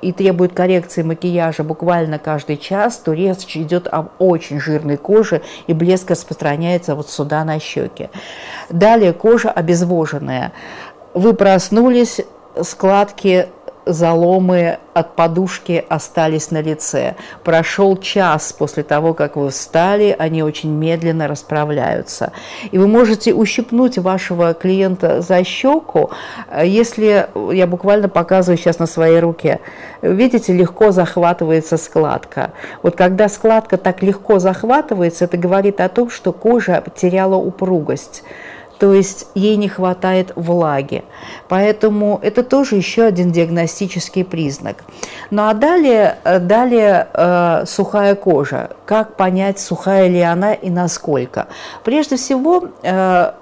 и требует коррекции макияжа буквально каждый час, то речь идет об очень жирной коже, и блеск распространяется вот сюда, на щеки. Далее кожа обезвоженная. Вы проснулись, складки, заломы от подушки остались на лице. Прошел час после того, как вы встали, они очень медленно расправляются. И вы можете ущипнуть вашего клиента за щеку, если, я буквально показываю сейчас на своей руке, видите, легко захватывается складка. Вот когда складка так легко захватывается, это говорит о том, что кожа потеряла упругость. То есть ей не хватает влаги. Поэтому это тоже еще один диагностический признак. Ну а далее, далее э, сухая кожа. Как понять, сухая ли она и насколько? Прежде всего, э,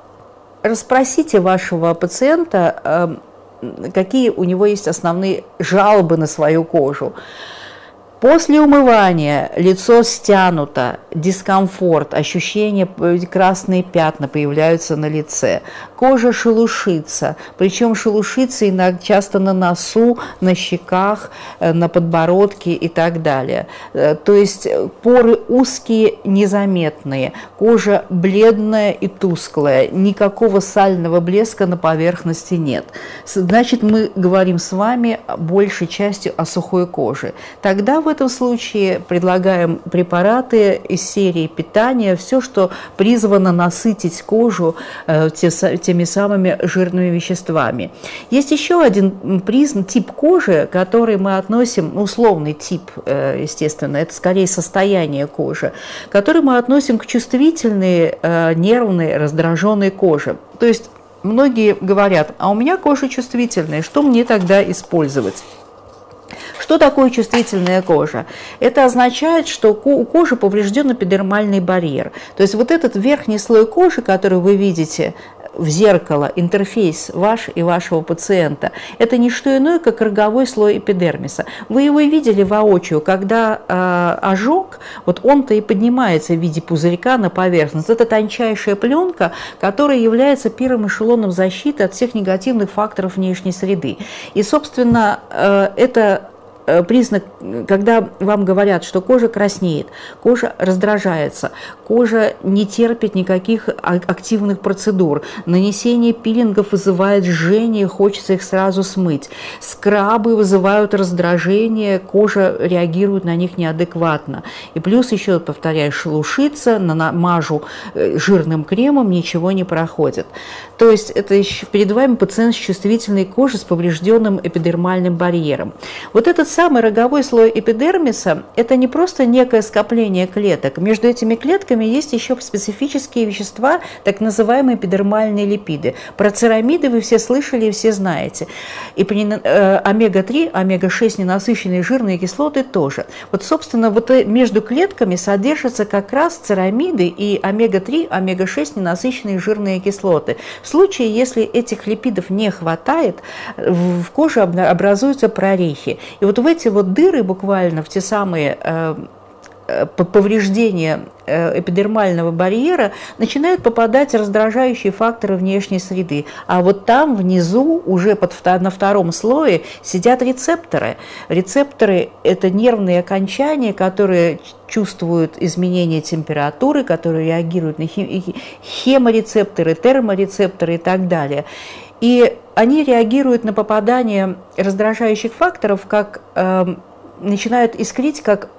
расспросите вашего пациента, э, какие у него есть основные жалобы на свою кожу. После умывания лицо стянуто, дискомфорт, ощущение, красные пятна появляются на лице, кожа шелушится, причем шелушится иногда часто на носу, на щеках, на подбородке и так далее. То есть поры узкие, незаметные, кожа бледная и тусклая, никакого сального блеска на поверхности нет. Значит, мы говорим с вами большей частью о сухой коже. Тогда вы в этом случае предлагаем препараты из серии питания, все, что призвано насытить кожу теми самыми жирными веществами. Есть еще один признак, тип кожи, который мы относим, условный тип, естественно, это скорее состояние кожи, который мы относим к чувствительной, нервной, раздраженной коже. То есть многие говорят: а у меня кожа чувствительная, что мне тогда использовать? Что такое чувствительная кожа? Это означает, что у кожи поврежден эпидермальный барьер. То есть вот этот верхний слой кожи, который вы видите в зеркало, интерфейс ваш и вашего пациента, это не что иное, как роговой слой эпидермиса. Вы его видели воочию, когда э, ожог, вот он-то и поднимается в виде пузырька на поверхность. Это тончайшая пленка, которая является первым эшелоном защиты от всех негативных факторов внешней среды. И, собственно, э, это... признак, когда вам говорят, что кожа краснеет, кожа раздражается, кожа не терпит никаких активных процедур, нанесение пилингов вызывает жжение, хочется их сразу смыть, скрабы вызывают раздражение, кожа реагирует на них неадекватно. И плюс еще, повторяю, шелушится, намажу жирным кремом, ничего не проходит. То есть это еще перед вами пациент с чувствительной кожей с поврежденным эпидермальным барьером. Вот этот самый роговой слой эпидермиса – это не просто некое скопление клеток. Между этими клетками есть еще специфические вещества, так называемые эпидермальные липиды. Про церамиды вы все слышали и все знаете. И при, э, омега три, омега шесть ненасыщенные жирные кислоты тоже. Вот, собственно, вот между клетками содержатся как раз церамиды и омега три, омега шесть ненасыщенные жирные кислоты. В случае, если этих липидов не хватает, в коже образуются прорехи. И вот в эти вот дыры, буквально в те самые э, повреждения эпидермального барьера начинают попадать раздражающие факторы внешней среды. А вот там внизу, уже под, на втором слое, сидят рецепторы. Рецепторы – это нервные окончания, которые чувствуют изменения температуры, которые реагируют на хеморецепторы, терморецепторы и так далее. И они реагируют на попадание раздражающих факторов, как э, начинают искрить, как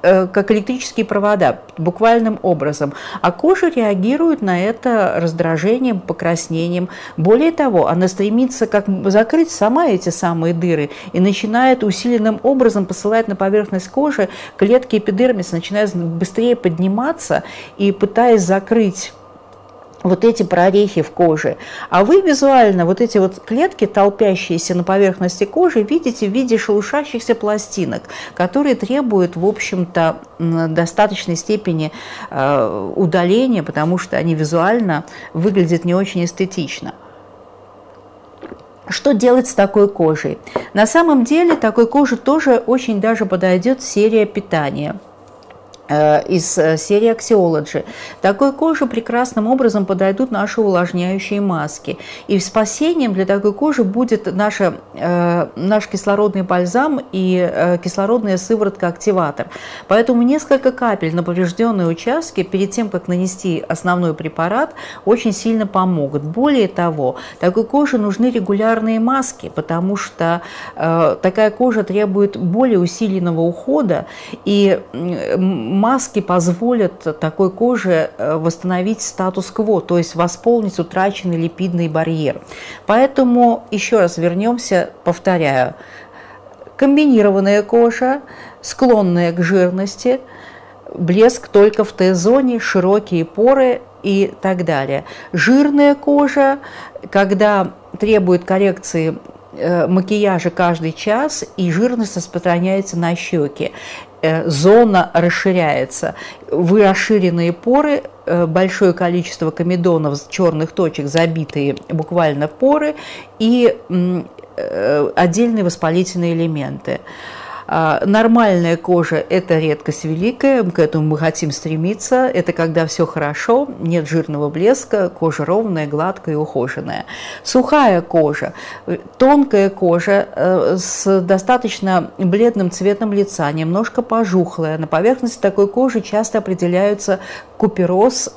как электрические провода, буквальным образом. А кожа реагирует на это раздражением, покраснением. Более того, она стремится как закрыть сама эти самые дыры и начинает усиленным образом посылать на поверхность кожи клетки эпидермиса, начинают быстрее подниматься и пытаясь закрыть вот эти прорехи в коже. А вы визуально вот эти вот клетки, толпящиеся на поверхности кожи, видите в виде шелушащихся пластинок, которые требуют, в общем-то, достаточной степени удаления, потому что они визуально выглядят не очень эстетично. Что делать с такой кожей? На самом деле такой коже тоже очень даже подойдет серия питания из серии Axiology. Такой коже прекрасным образом подойдут наши увлажняющие маски. И спасением для такой кожи будет наша, э, наш кислородный бальзам и э, кислородная сыворотка-активатор. Поэтому несколько капель на поврежденные участки перед тем, как нанести основной препарат, очень сильно помогут. Более того, такой коже нужны регулярные маски, потому что э, такая кожа требует более усиленного ухода, и э, маски позволят такой коже восстановить статус-кво, то есть восполнить утраченный липидный барьер. Поэтому еще раз вернемся, повторяю, комбинированная кожа, склонная к жирности, блеск только в Т-зоне, широкие поры и так далее. Жирная кожа, когда требует коррекции макияжа каждый час, и жирность распространяется на щеки. Зона расширяется. Вы расширенные поры, большое количество комедонов, черных точек, забитые буквально поры, и отдельные воспалительные элементы. Нормальная кожа – это редкость великая, к этому мы хотим стремиться. Это когда все хорошо, нет жирного блеска, кожа ровная, гладкая и ухоженная. Сухая кожа, тонкая кожа с достаточно бледным цветом лица, немножко пожухлая. На поверхности такой кожи часто определяются купероз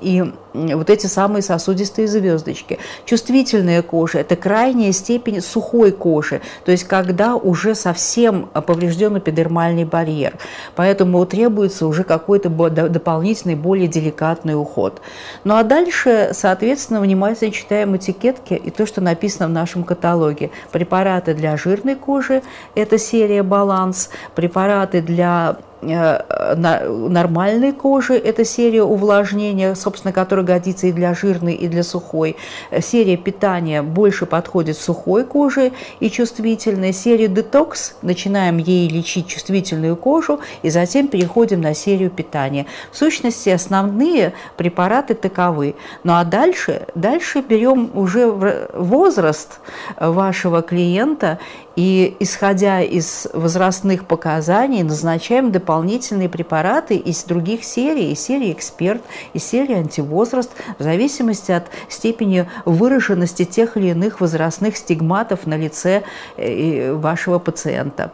и вот эти самые сосудистые звездочки. Чувствительная кожа – это крайняя степень сухой кожи, то есть когда уже совсем поврежден эпидермальный барьер. Поэтому требуется уже какой-то дополнительный, более деликатный уход. Ну а дальше, соответственно, внимательно читаем этикетки и то, что написано в нашем каталоге. Препараты для жирной кожи – это серия «Баланс», препараты для нормальной кожи, это серия увлажнения, собственно, которая годится и для жирной, и для сухой. Серия питания больше подходит сухой коже и чувствительной. Серия детокс, начинаем ей лечить чувствительную кожу и затем переходим на серию питания. В сущности, основные препараты таковы. Ну а дальше, дальше берем уже возраст вашего клиента и, исходя из возрастных показаний, назначаем дополнительные дополнительные препараты из других серий, из серии «Эксперт», из серии «Антивозраст», в зависимости от степени выраженности тех или иных возрастных стигматов на лице вашего пациента.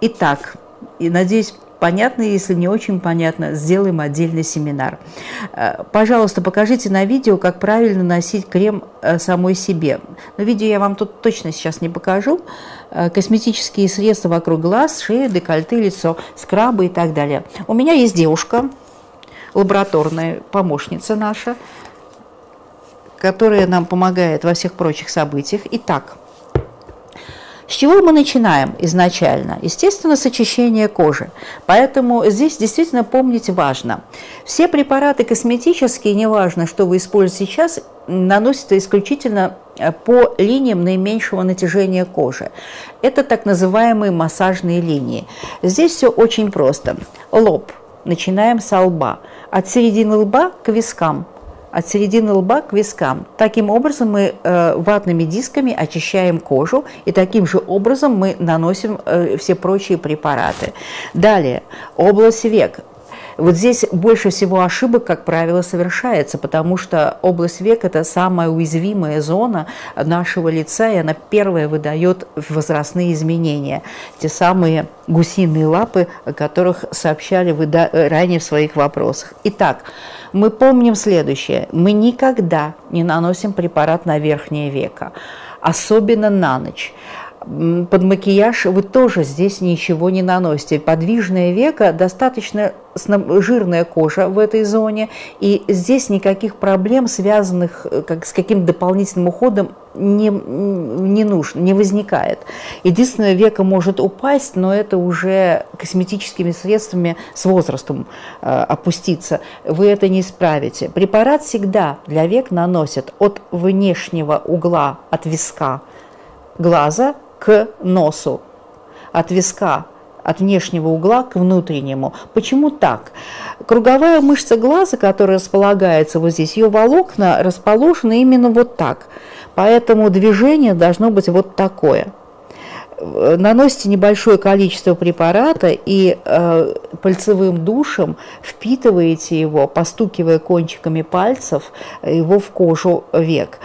Итак, и, надеюсь, понятно, если не очень понятно, сделаем отдельный семинар. Пожалуйста, покажите на видео, как правильно наносить крем самой себе. Но видео я вам тут точно сейчас не покажу. Косметические средства вокруг глаз, шеи, декольте, лицо, скрабы и так далее. У меня есть девушка, лабораторная помощница наша, которая нам помогает во всех прочих событиях. Итак, с чего мы начинаем изначально? Естественно, с очищения кожи. Поэтому здесь действительно помнить важно. Все препараты косметические, неважно, что вы используете сейчас, наносятся исключительно по линиям наименьшего натяжения кожи. Это так называемые массажные линии. Здесь все очень просто. Лоб. Начинаем со лба. От середины лба к вискам. От середины лба к вискам. Таким образом мы э, ватными дисками очищаем кожу, и таким же образом мы наносим э, все прочие препараты. Далее, область век. Вот здесь больше всего ошибок, как правило, совершается, потому что область век – это самая уязвимая зона нашего лица, и она первая выдает возрастные изменения. Те самые гусиные лапы, о которых сообщали вы ранее в своих вопросах. Итак, мы помним следующее. Мы никогда не наносим препарат на верхнее веко, особенно на ночь. Под макияж вы тоже здесь ничего не наносите. Подвижное веко, достаточно жирная кожа в этой зоне, и здесь никаких проблем, связанных как с каким-то дополнительным уходом, не, не нужно, не возникает. Единственное, веко может упасть, но это уже косметическими средствами с возрастом э, опуститься. Вы это не исправите. Препарат всегда для век наносят от внешнего угла, от виска глаза к носу, от виска, от внешнего угла к внутреннему. Почему так? Круговая мышца глаза, которая располагается вот здесь, ее волокна расположены именно вот так. Поэтому движение должно быть вот такое. Наносите небольшое количество препарата и э, пальцевым душем впитываете его, постукивая кончиками пальцев его в кожу век.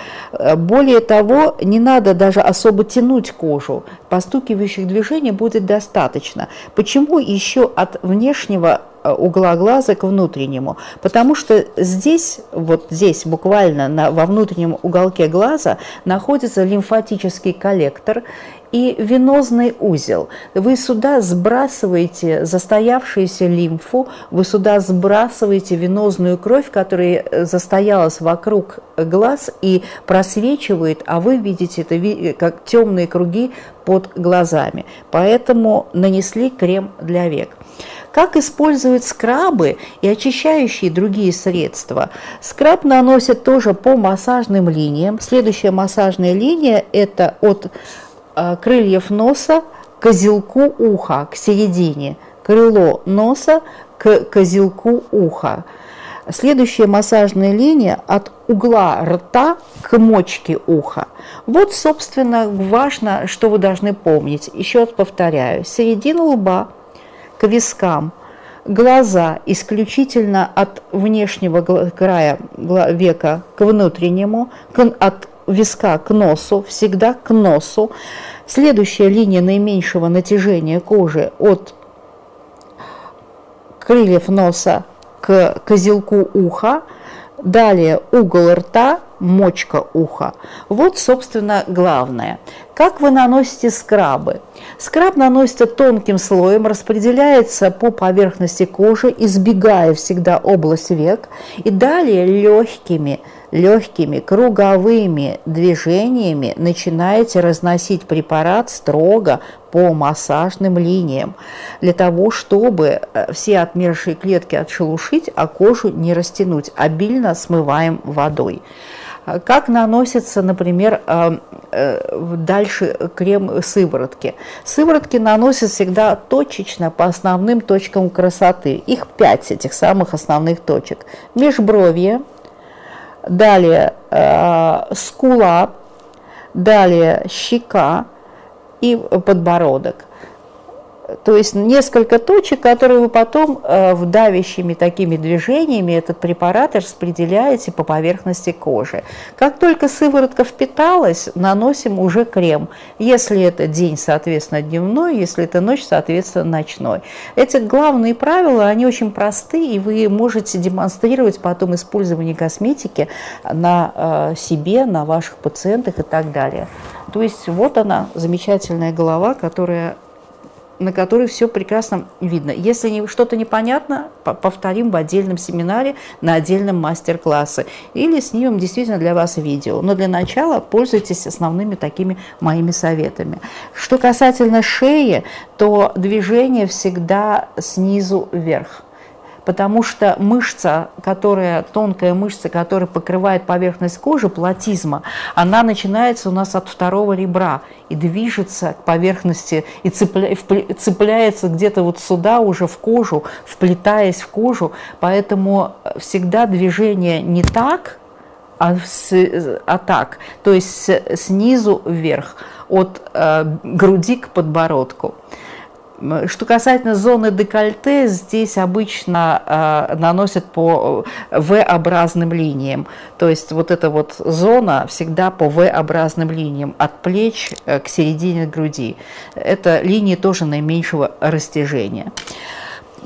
Более того, не надо даже особо тянуть кожу, постукивающих движений будет достаточно. Почему еще от внешнего угла глаза к внутреннему? Потому что здесь, вот здесь буквально на, во внутреннем уголке глаза находится лимфатический коллектор и венозный узел. Вы сюда сбрасываете застоявшуюся лимфу, вы сюда сбрасываете венозную кровь, которая застоялась вокруг глаз и просвечивает, а вы видите это как темные круги под глазами. Поэтому нанесли крем для век. Как используют скрабы и очищающие другие средства? Скраб наносят тоже по массажным линиям. Следующая массажная линия – это от э, крыльев носа к козелку уха, к середине. Крыло носа к козелку уха. Следующая массажная линия от угла рта к мочке уха. Вот, собственно, важно, что вы должны помнить. Еще раз повторяю. Середина лба к вискам, глаза исключительно от внешнего края века к внутреннему, от виска к носу, всегда к носу. Следующая линия наименьшего натяжения кожи от крыльев носа к козелку уха, далее угол рта, мочка уха. Вот, собственно, главное. Как вы наносите скрабы? Скраб наносится тонким слоем, распределяется по поверхности кожи, избегая всегда область век, и далее легкими, легкими круговыми движениями начинаете разносить препарат строго по массажным линиям, для того, чтобы все отмершие клетки отшелушить, а кожу не растянуть. Обильно смываем водой. Как наносится, например, дальше крем сыворотки? Сыворотки наносят всегда точечно по основным точкам красоты. Их пять, этих самых основных точек. Межбровье, далее скула, далее щека и подбородок. То есть несколько точек, которые вы потом э, вдавящими такими движениями этот препарат распределяете по поверхности кожи. Как только сыворотка впиталась, наносим уже крем. Если это день, соответственно, дневной, если это ночь, соответственно, ночной. Эти главные правила, они очень просты, и вы можете демонстрировать потом использование косметики на э, себе, на ваших пациентах и так далее. То есть вот она, замечательная голова, которая... на которой все прекрасно видно. Если что-то непонятно, повторим в отдельном семинаре, на отдельном мастер-классе. Или снимем действительно для вас видео. Но для начала пользуйтесь основными такими моими советами. Что касательно шеи, то движение всегда снизу вверх. Потому что мышца, которая, тонкая мышца, которая покрывает поверхность кожи, платизма, она начинается у нас от второго ребра и движется к поверхности, и цепля, цепляется где-то вот сюда уже в кожу, вплетаясь в кожу. Поэтому всегда движение не так, а, с, а так, то есть снизу вверх, от э, груди к подбородку. Что касательно зоны декольте, здесь обычно э, наносят по вэ-образным линиям. То есть вот эта вот зона всегда по вэ-образным линиям от плеч к середине груди. Это линии тоже наименьшего растяжения.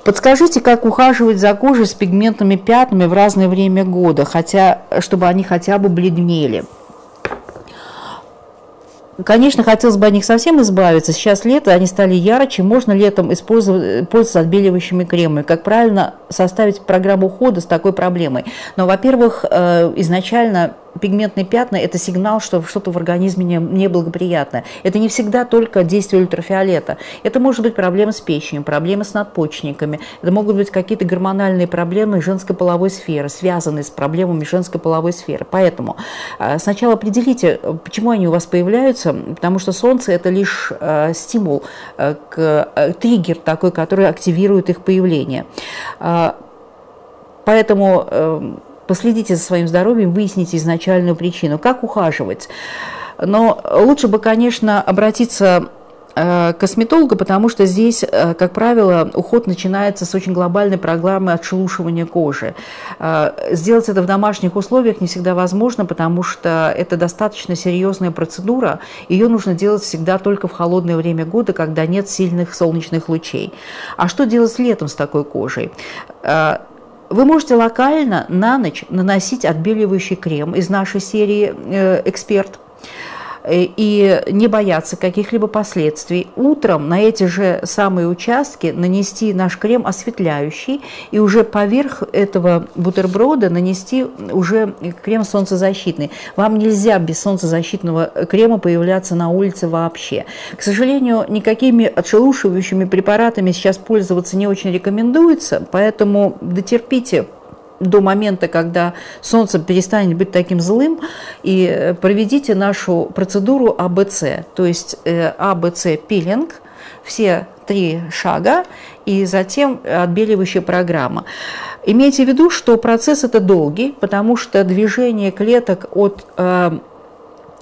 Подскажите, как ухаживать за кожей с пигментными пятнами в разное время года, хотя, чтобы они хотя бы бледнели? Конечно, хотелось бы от них совсем избавиться. Сейчас лето, они стали ярче. Можно летом использовать, пользоваться отбеливающими кремами. Как правильно составить программу ухода с такой проблемой? Но, во-первых, изначально пигментные пятна – это сигнал, что что-то в организме неблагоприятное. Это не всегда только действие ультрафиолета. Это может быть проблема с печенью, проблемы с надпочечниками. Это могут быть какие-то гормональные проблемы женской половой сферы, связанные с проблемами женской половой сферы. Поэтому сначала определите, почему они у вас появляются, потому что солнце – это лишь стимул, триггер такой, который активирует их появление. Поэтому последите за своим здоровьем, выясните изначальную причину, как ухаживать. Но лучше бы, конечно, обратиться к косметологу, потому что здесь, как правило, уход начинается с очень глобальной программы отшелушивания кожи. Сделать это в домашних условиях не всегда возможно, потому что это достаточно серьезная процедура. Ее нужно делать всегда только в холодное время года, когда нет сильных солнечных лучей. А что делать летом с такой кожей? Вы можете локально на ночь наносить отбеливающий крем из нашей серии «Эксперт» и не бояться каких-либо последствий. Утром на эти же самые участки нанести наш крем осветляющий и уже поверх этого бутерброда нанести уже крем солнцезащитный. Вам нельзя без солнцезащитного крема появляться на улице вообще. К сожалению, никакими отшелушивающими препаратами сейчас пользоваться не очень рекомендуется, поэтому дотерпите до момента, когда солнце перестанет быть таким злым, и проведите нашу процедуру а бэ цэ, то есть а бэ цэ-пилинг, все три шага, и затем отбеливающая программа. Имейте в виду, что процесс это долгий, потому что движение клеток от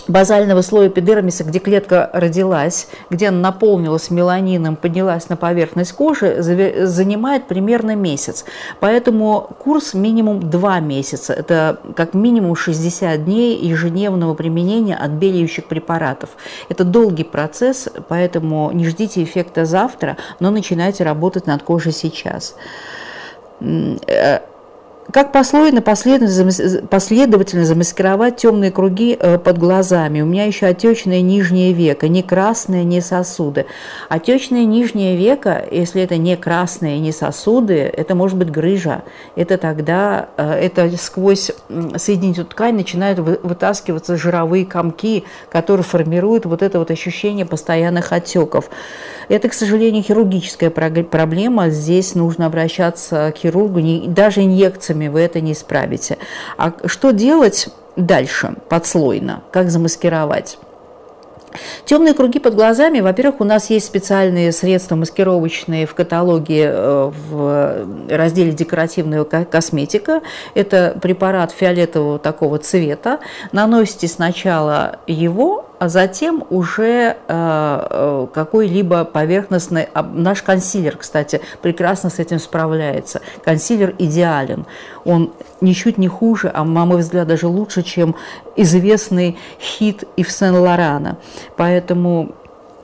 базального слоя эпидермиса, где клетка родилась, где она наполнилась меланином, поднялась на поверхность кожи, занимает примерно месяц. Поэтому курс минимум два месяца. Это как минимум шестьдесят дней ежедневного применения отбеливающих препаратов. Это долгий процесс, поэтому не ждите эффекта завтра, но начинайте работать над кожей сейчас. Как послойно последовательно замаскировать темные круги под глазами? У меня еще отечное нижнее веко, не красное, не сосуды. Отечное нижнее веко, если это не красные, не сосуды, это может быть грыжа. Это тогда это сквозь соединительную ткань начинают вытаскиваться жировые комки, которые формируют вот это вот ощущение постоянных отеков. Это, к сожалению, хирургическая проблема. Здесь нужно обращаться к хирургу, даже инъекциями вы это не исправите. А что делать дальше подслойно? Как замаскировать? Темные круги под глазами, во-первых, у нас есть специальные средства маскировочные в каталоге в разделе «Декоративная косметика». Это препарат фиолетового такого цвета. Наносите сначала его, а затем уже какой-либо поверхностный... Наш консилер, кстати, прекрасно с этим справляется. Консилер идеален. Он ничуть не хуже, а, на мой взгляд, даже лучше, чем известный хит Ив Сен-Лорана. Поэтому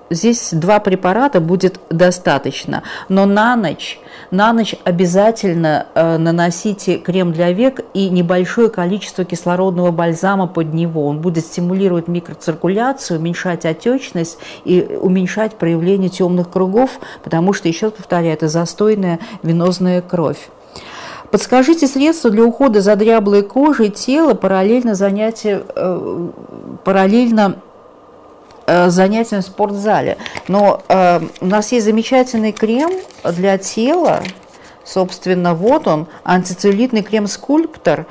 здесь два препарата будет достаточно. Но на ночь, на ночь обязательно э, наносите крем для век и небольшое количество кислородного бальзама под него. Он будет стимулировать микроциркуляцию, уменьшать отечность и уменьшать проявление темных кругов, потому что, еще повторяю, это застойная венозная кровь. Подскажите средства для ухода за дряблой кожей тела параллельно занятию, э, параллельно занятием в спортзале. Но э, у нас есть замечательный крем для тела, Собственно, вот он, антицеллюлитный крем-скульптор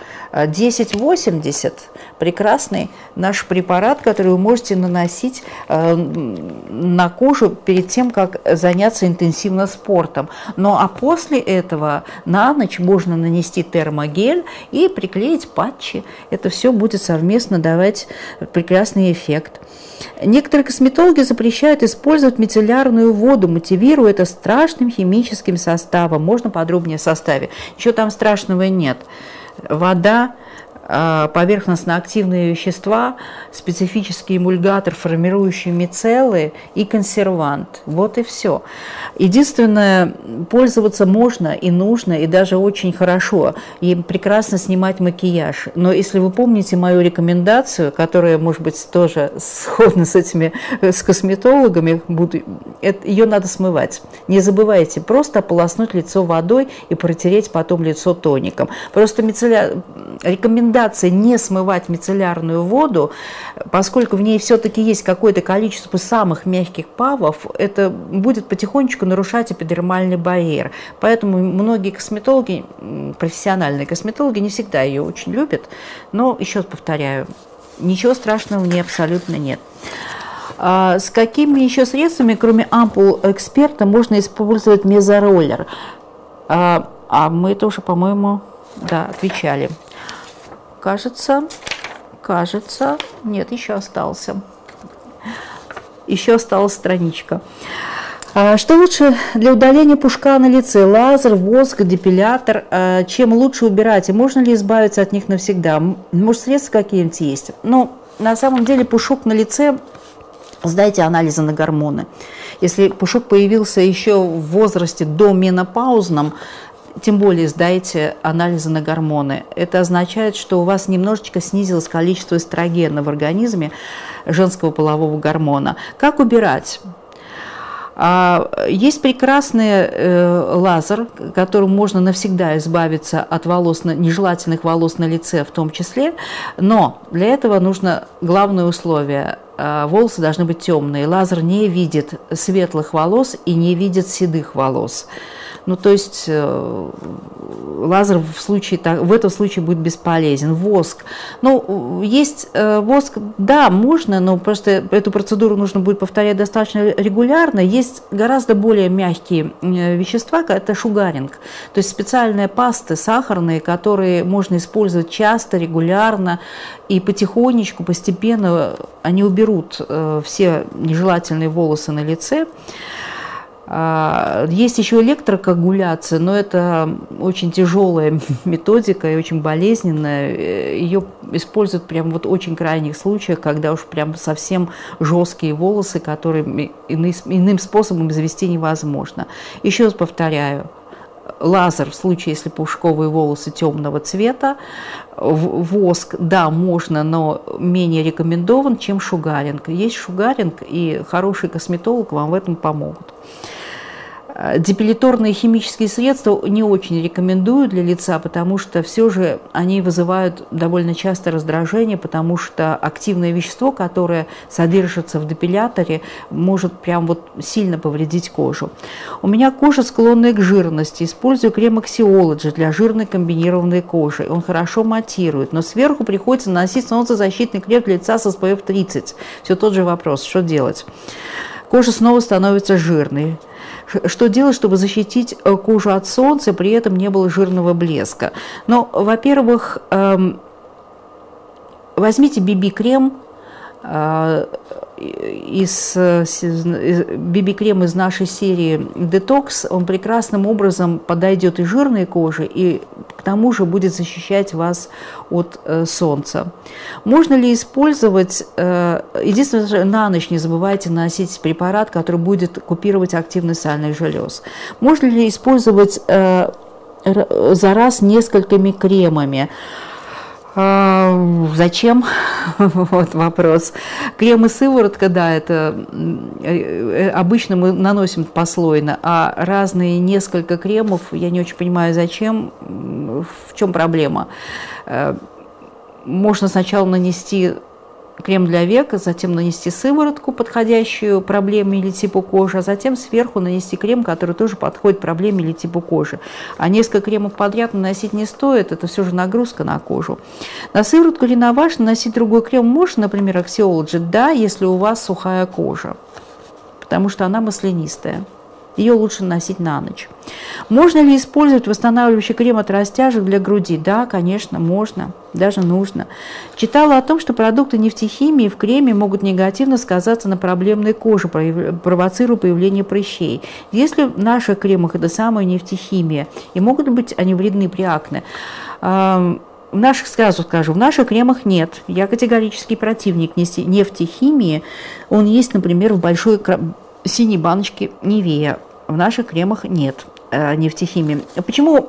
десять восемьдесят. Прекрасный наш препарат, который вы можете наносить на кожу перед тем, как заняться интенсивно спортом. Ну а после этого на ночь можно нанести термогель и приклеить патчи. Это все будет совместно давать прекрасный эффект. Некоторые косметологи запрещают использовать мицеллярную воду, мотивируя это страшным химическим составом. Можно подробнее о составе. Ничего там страшного нет. Вода, поверхностно-активные вещества, специфический эмульгатор, формирующий мицеллы, и консервант. Вот и все. Единственное, пользоваться можно и нужно, и даже очень хорошо. И прекрасно снимать макияж. Но если вы помните мою рекомендацию, которая, может быть, тоже сходна с этими, с косметологами, буду, это, ее надо смывать. Не забывайте просто ополоснуть лицо водой и протереть потом лицо тоником. Просто мицелляр... рекомендация не смывать мицеллярную воду, поскольку в ней все-таки есть какое-то количество самых мягких павов, это будет потихонечку нарушать эпидермальный барьер. Поэтому многие косметологи, профессиональные косметологи, не всегда ее очень любят, но, еще повторяю, ничего страшного в ней абсолютно нет. С какими еще средствами, кроме ампул эксперта, можно использовать мезороллер? А мы тоже, по-моему, да, отвечали. Кажется, кажется, нет, еще остался, еще осталась страничка. Что лучше для удаления пушка на лице? Лазер, воск, депилятор? Чем лучше убирать? И можно ли избавиться от них навсегда? Может, средства какие-нибудь есть? Ну, на самом деле, пушок на лице... Сдайте анализы на гормоны. Если пушок появился еще в возрасте до менопаузном, тем более сдайте анализы на гормоны. Это означает, что у вас немножечко снизилось количество эстрогена в организме, женского полового гормона. Как убирать? Есть прекрасный лазер, которым можно навсегда избавиться от волос, нежелательных волос на лице в том числе, но для этого нужно главное условие – волосы должны быть темные. Лазер не видит светлых волос и не видит седых волос. Ну, то есть лазер в, случае, в этом случае будет бесполезен. Воск. Ну, есть воск, да, можно, но просто эту процедуру нужно будет повторять достаточно регулярно. Есть гораздо более мягкие вещества, это шугаринг. То есть специальные пасты сахарные, которые можно использовать часто, регулярно, и потихонечку, постепенно они уберут все нежелательные волосы на лице. Есть еще электрокоагуляция, но это очень тяжелая методика и очень болезненная. Ее используют прям вот в очень крайних случаях, когда уж прям совсем жесткие волосы, которые иным способом завести невозможно. Еще раз повторяю. Лазер в случае, если пушковые волосы темного цвета, воск, да, можно, но менее рекомендован, чем шугаринг. Есть шугаринг, и хороший косметолог вам в этом помогут. Депиляторные химические средства не очень рекомендую для лица, потому что все же они вызывают довольно часто раздражение, потому что активное вещество, которое содержится в депиляторе, может прям вот сильно повредить кожу. У меня кожа склонная к жирности. Использую крем Axiology для жирной комбинированной кожи. Он хорошо матирует, но сверху приходится наносить солнцезащитный крем для лица с эс пэ эф тридцать. Все тот же вопрос, что делать? Кожа снова становится жирной. Что делать, чтобы защитить кожу от солнца, при этом не было жирного блеска? Ну, во-первых, возьмите би би-крем из, би би-крем из нашей серии «Детокс». Он прекрасным образом подойдет и жирной коже, и к тому же будет защищать вас от солнца. Можно ли использовать... Единственное, на ночь не забывайте наносить препарат, который будет купировать активность сальных желез. Можно ли использовать за раз несколькими кремами? А, зачем? Вот вопрос. Крем и сыворотка, да, это обычно мы наносим послойно, а разные несколько кремов, я не очень понимаю, зачем, в чем проблема. Можно сначала нанести крем для века, затем нанести сыворотку, подходящую проблеме или типу кожи, а затем сверху нанести крем, который тоже подходит проблеме или типу кожи. А несколько кремов подряд наносить не стоит, это все же нагрузка на кожу. На сыворотку или на ваш наносить другой крем можно, например, Axiology, да, если у вас сухая кожа, потому что она маслянистая. Ее лучше наносить на ночь. Можно ли использовать восстанавливающий крем от растяжек для груди? Да, конечно, можно, даже нужно. Читала о том, что продукты нефтехимии в креме могут негативно сказаться на проблемной коже, провоцируя появление прыщей. Если в наших кремах это самая нефтехимия, и могут быть они вредны при акне. В наших, сразу скажу, в наших кремах нет. Я категорический противник нефтехимии. Он есть, например, в большой синей баночке Nivea. В наших кремах нет э, нефтехимии. Почему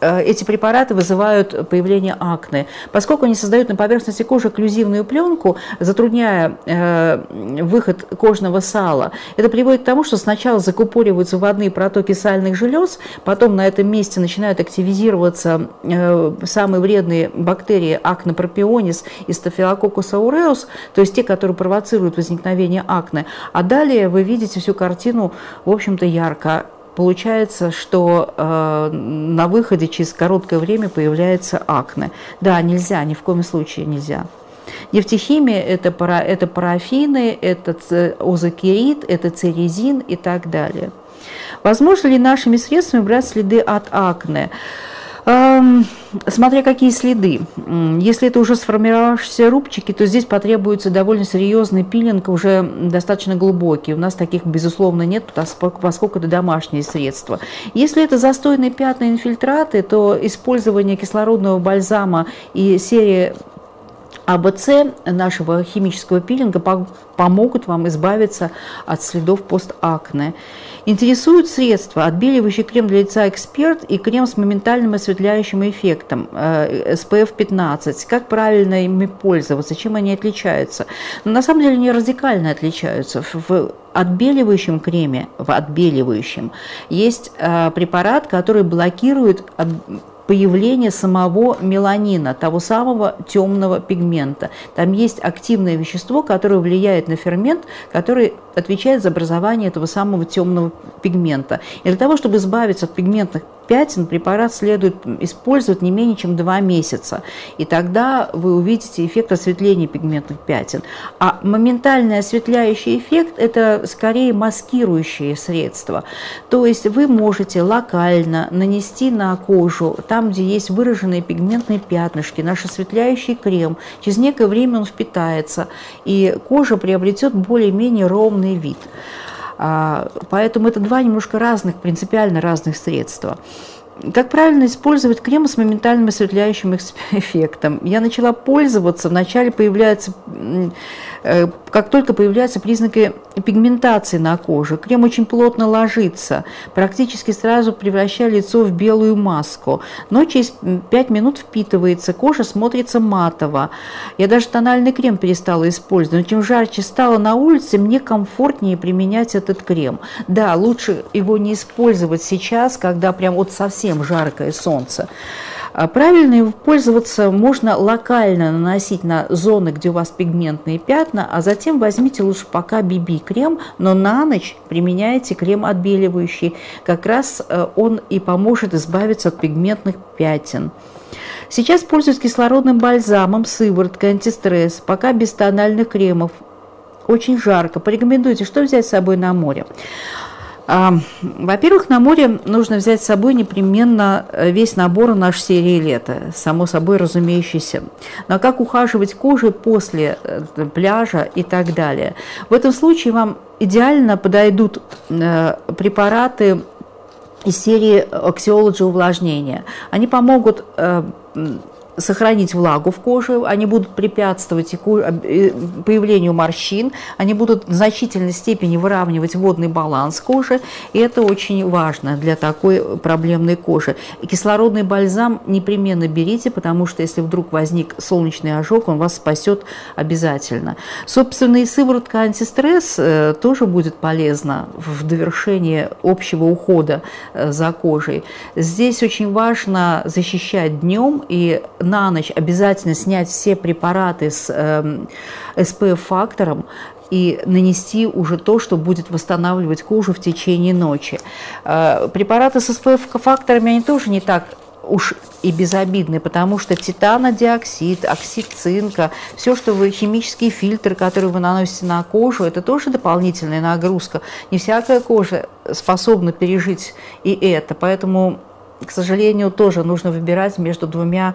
э, эти препараты вызывают появление акне? Поскольку они создают на поверхности кожи окклюзивную пленку, затрудняя э, выход кожного сала, это приводит к тому, что сначала закупориваются водные протоки сальных желез, потом на этом месте начинают активизироваться э, самые вредные бактерии акне пропионис и стафилококус ауреус, то есть те, которые провоцируют возникновение акне. А далее вы видите всю картину, в общем-то, ярко. Получается, что э, на выходе через короткое время появляется акне. Да, нельзя, ни в коем случае нельзя. Нефтехимия – это, пара, это парафины, это озокерит, это церезин и так далее. Возможно ли нашими средствами брать следы от акне? Смотря какие следы. Если это уже сформировавшиеся рубчики, то здесь потребуется довольно серьезный пилинг, уже достаточно глубокий. У нас таких, безусловно, нет, поскольку это домашние средства. Если это застойные пятна, инфильтраты, то использование кислородного бальзама и серии АБЦ нашего химического пилинга помогут вам избавиться от следов постакне. Интересуют средства: отбеливающий крем для лица «Эксперт» и крем с моментальным осветляющим эффектом эс пэ эф пятнадцать. Как правильно ими пользоваться, чем они отличаются? Но на самом деле они радикально отличаются. В отбеливающем креме, в отбеливающем, есть препарат, который блокирует появление самого меланина, того самого темного пигмента. Там есть активное вещество, которое влияет на фермент, который отвечает за образование этого самого темного пигмента. И для того, чтобы избавиться от пигментных пятен, препарат следует использовать не менее чем два месяца. И тогда вы увидите эффект осветления пигментных пятен. А моментальный осветляющий эффект – это скорее маскирующие средства. То есть вы можете локально нанести на кожу, там, где есть выраженные пигментные пятнышки, наш осветляющий крем. Через некое время он впитается, и кожа приобретет более-менее ровный вид. Поэтому это два немножко разных, принципиально разных средства. Как правильно использовать крем с моментальным осветляющим эффектом? Я начала пользоваться, вначале появляется, как только появляются признаки пигментации на коже, крем очень плотно ложится, практически сразу превращая лицо в белую маску, но через пять минут впитывается, кожа смотрится матово. Я даже тональный крем перестала использовать, но чем жарче стало на улице, мне комфортнее применять этот крем. Да, лучше его не использовать сейчас, когда прям вот совсем жаркое солнце. Правильно его пользоваться можно локально, наносить на зоны, где у вас пигментные пятна, а затем возьмите лучше пока би би-крем, но на ночь применяйте крем отбеливающий. Как раз он и поможет избавиться от пигментных пятен. Сейчас пользуюсь кислородным бальзамом, сывороткой, антистресс, пока без тональных кремов. Очень жарко. Порекомендуйте, что взять с собой на море? Во-первых, на море нужно взять с собой непременно весь набор нашей серии лета, само собой разумеющийся. Но как ухаживать кожей после пляжа и так далее? В этом случае вам идеально подойдут препараты из серии Axiology увлажнения. Они помогут сохранить влагу в коже, они будут препятствовать появлению морщин, они будут в значительной степени выравнивать водный баланс кожи, и это очень важно для такой проблемной кожи. И кислородный бальзам непременно берите, потому что если вдруг возник солнечный ожог, он вас спасет обязательно. Собственно, и сыворотка антистресс тоже будет полезна в довершении общего ухода за кожей. Здесь очень важно защищать днем и на ночь обязательно снять все препараты с э, эс пэ эф-фактором и нанести уже то, что будет восстанавливать кожу в течение ночи. Э, препараты с эс пэ эф-факторами, они тоже не так уж и безобидны, потому что титанодиоксид, оксид цинка, все, что вы, химические фильтры, которые вы наносите на кожу, это тоже дополнительная нагрузка. Не всякая кожа способна пережить и это, поэтому, к сожалению, тоже нужно выбирать между двумя,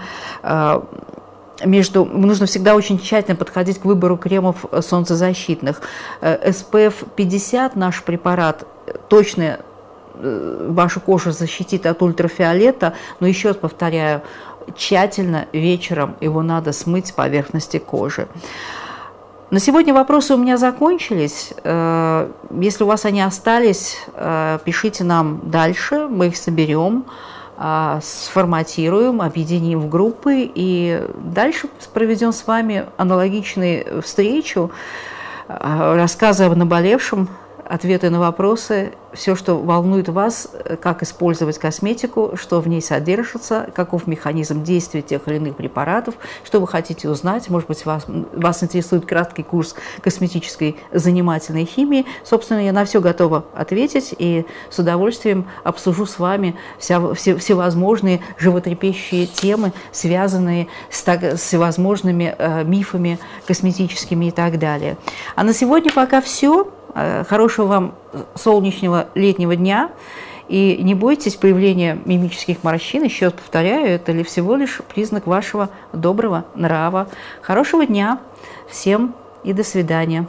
между, нужно всегда очень тщательно подходить к выбору кремов солнцезащитных. эс пэ эф пятьдесят наш препарат точно вашу кожу защитит от ультрафиолета, но еще раз повторяю, тщательно вечером его надо смыть с поверхности кожи. На сегодня вопросы у меня закончились. Если у вас они остались, пишите нам дальше, мы их соберем, сформатируем, объединим в группы и дальше проведем с вами аналогичную встречу, рассказы об наболевшем, ответы на вопросы, все, что волнует вас, как использовать косметику, что в ней содержится, каков механизм действия тех или иных препаратов, что вы хотите узнать. Может быть, вас, вас интересует краткий курс косметической занимательной химии. Собственно, я на все готова ответить и с удовольствием обсужу с вами вся, все, всевозможные животрепещущие темы, связанные с, так, с всевозможными э, мифами косметическими и так далее. А на сегодня пока все. Хорошего вам солнечного летнего дня. И не бойтесь появления мимических морщин. Еще раз повторяю, это ли всего лишь признак вашего доброго нрава. Хорошего дня всем и до свидания.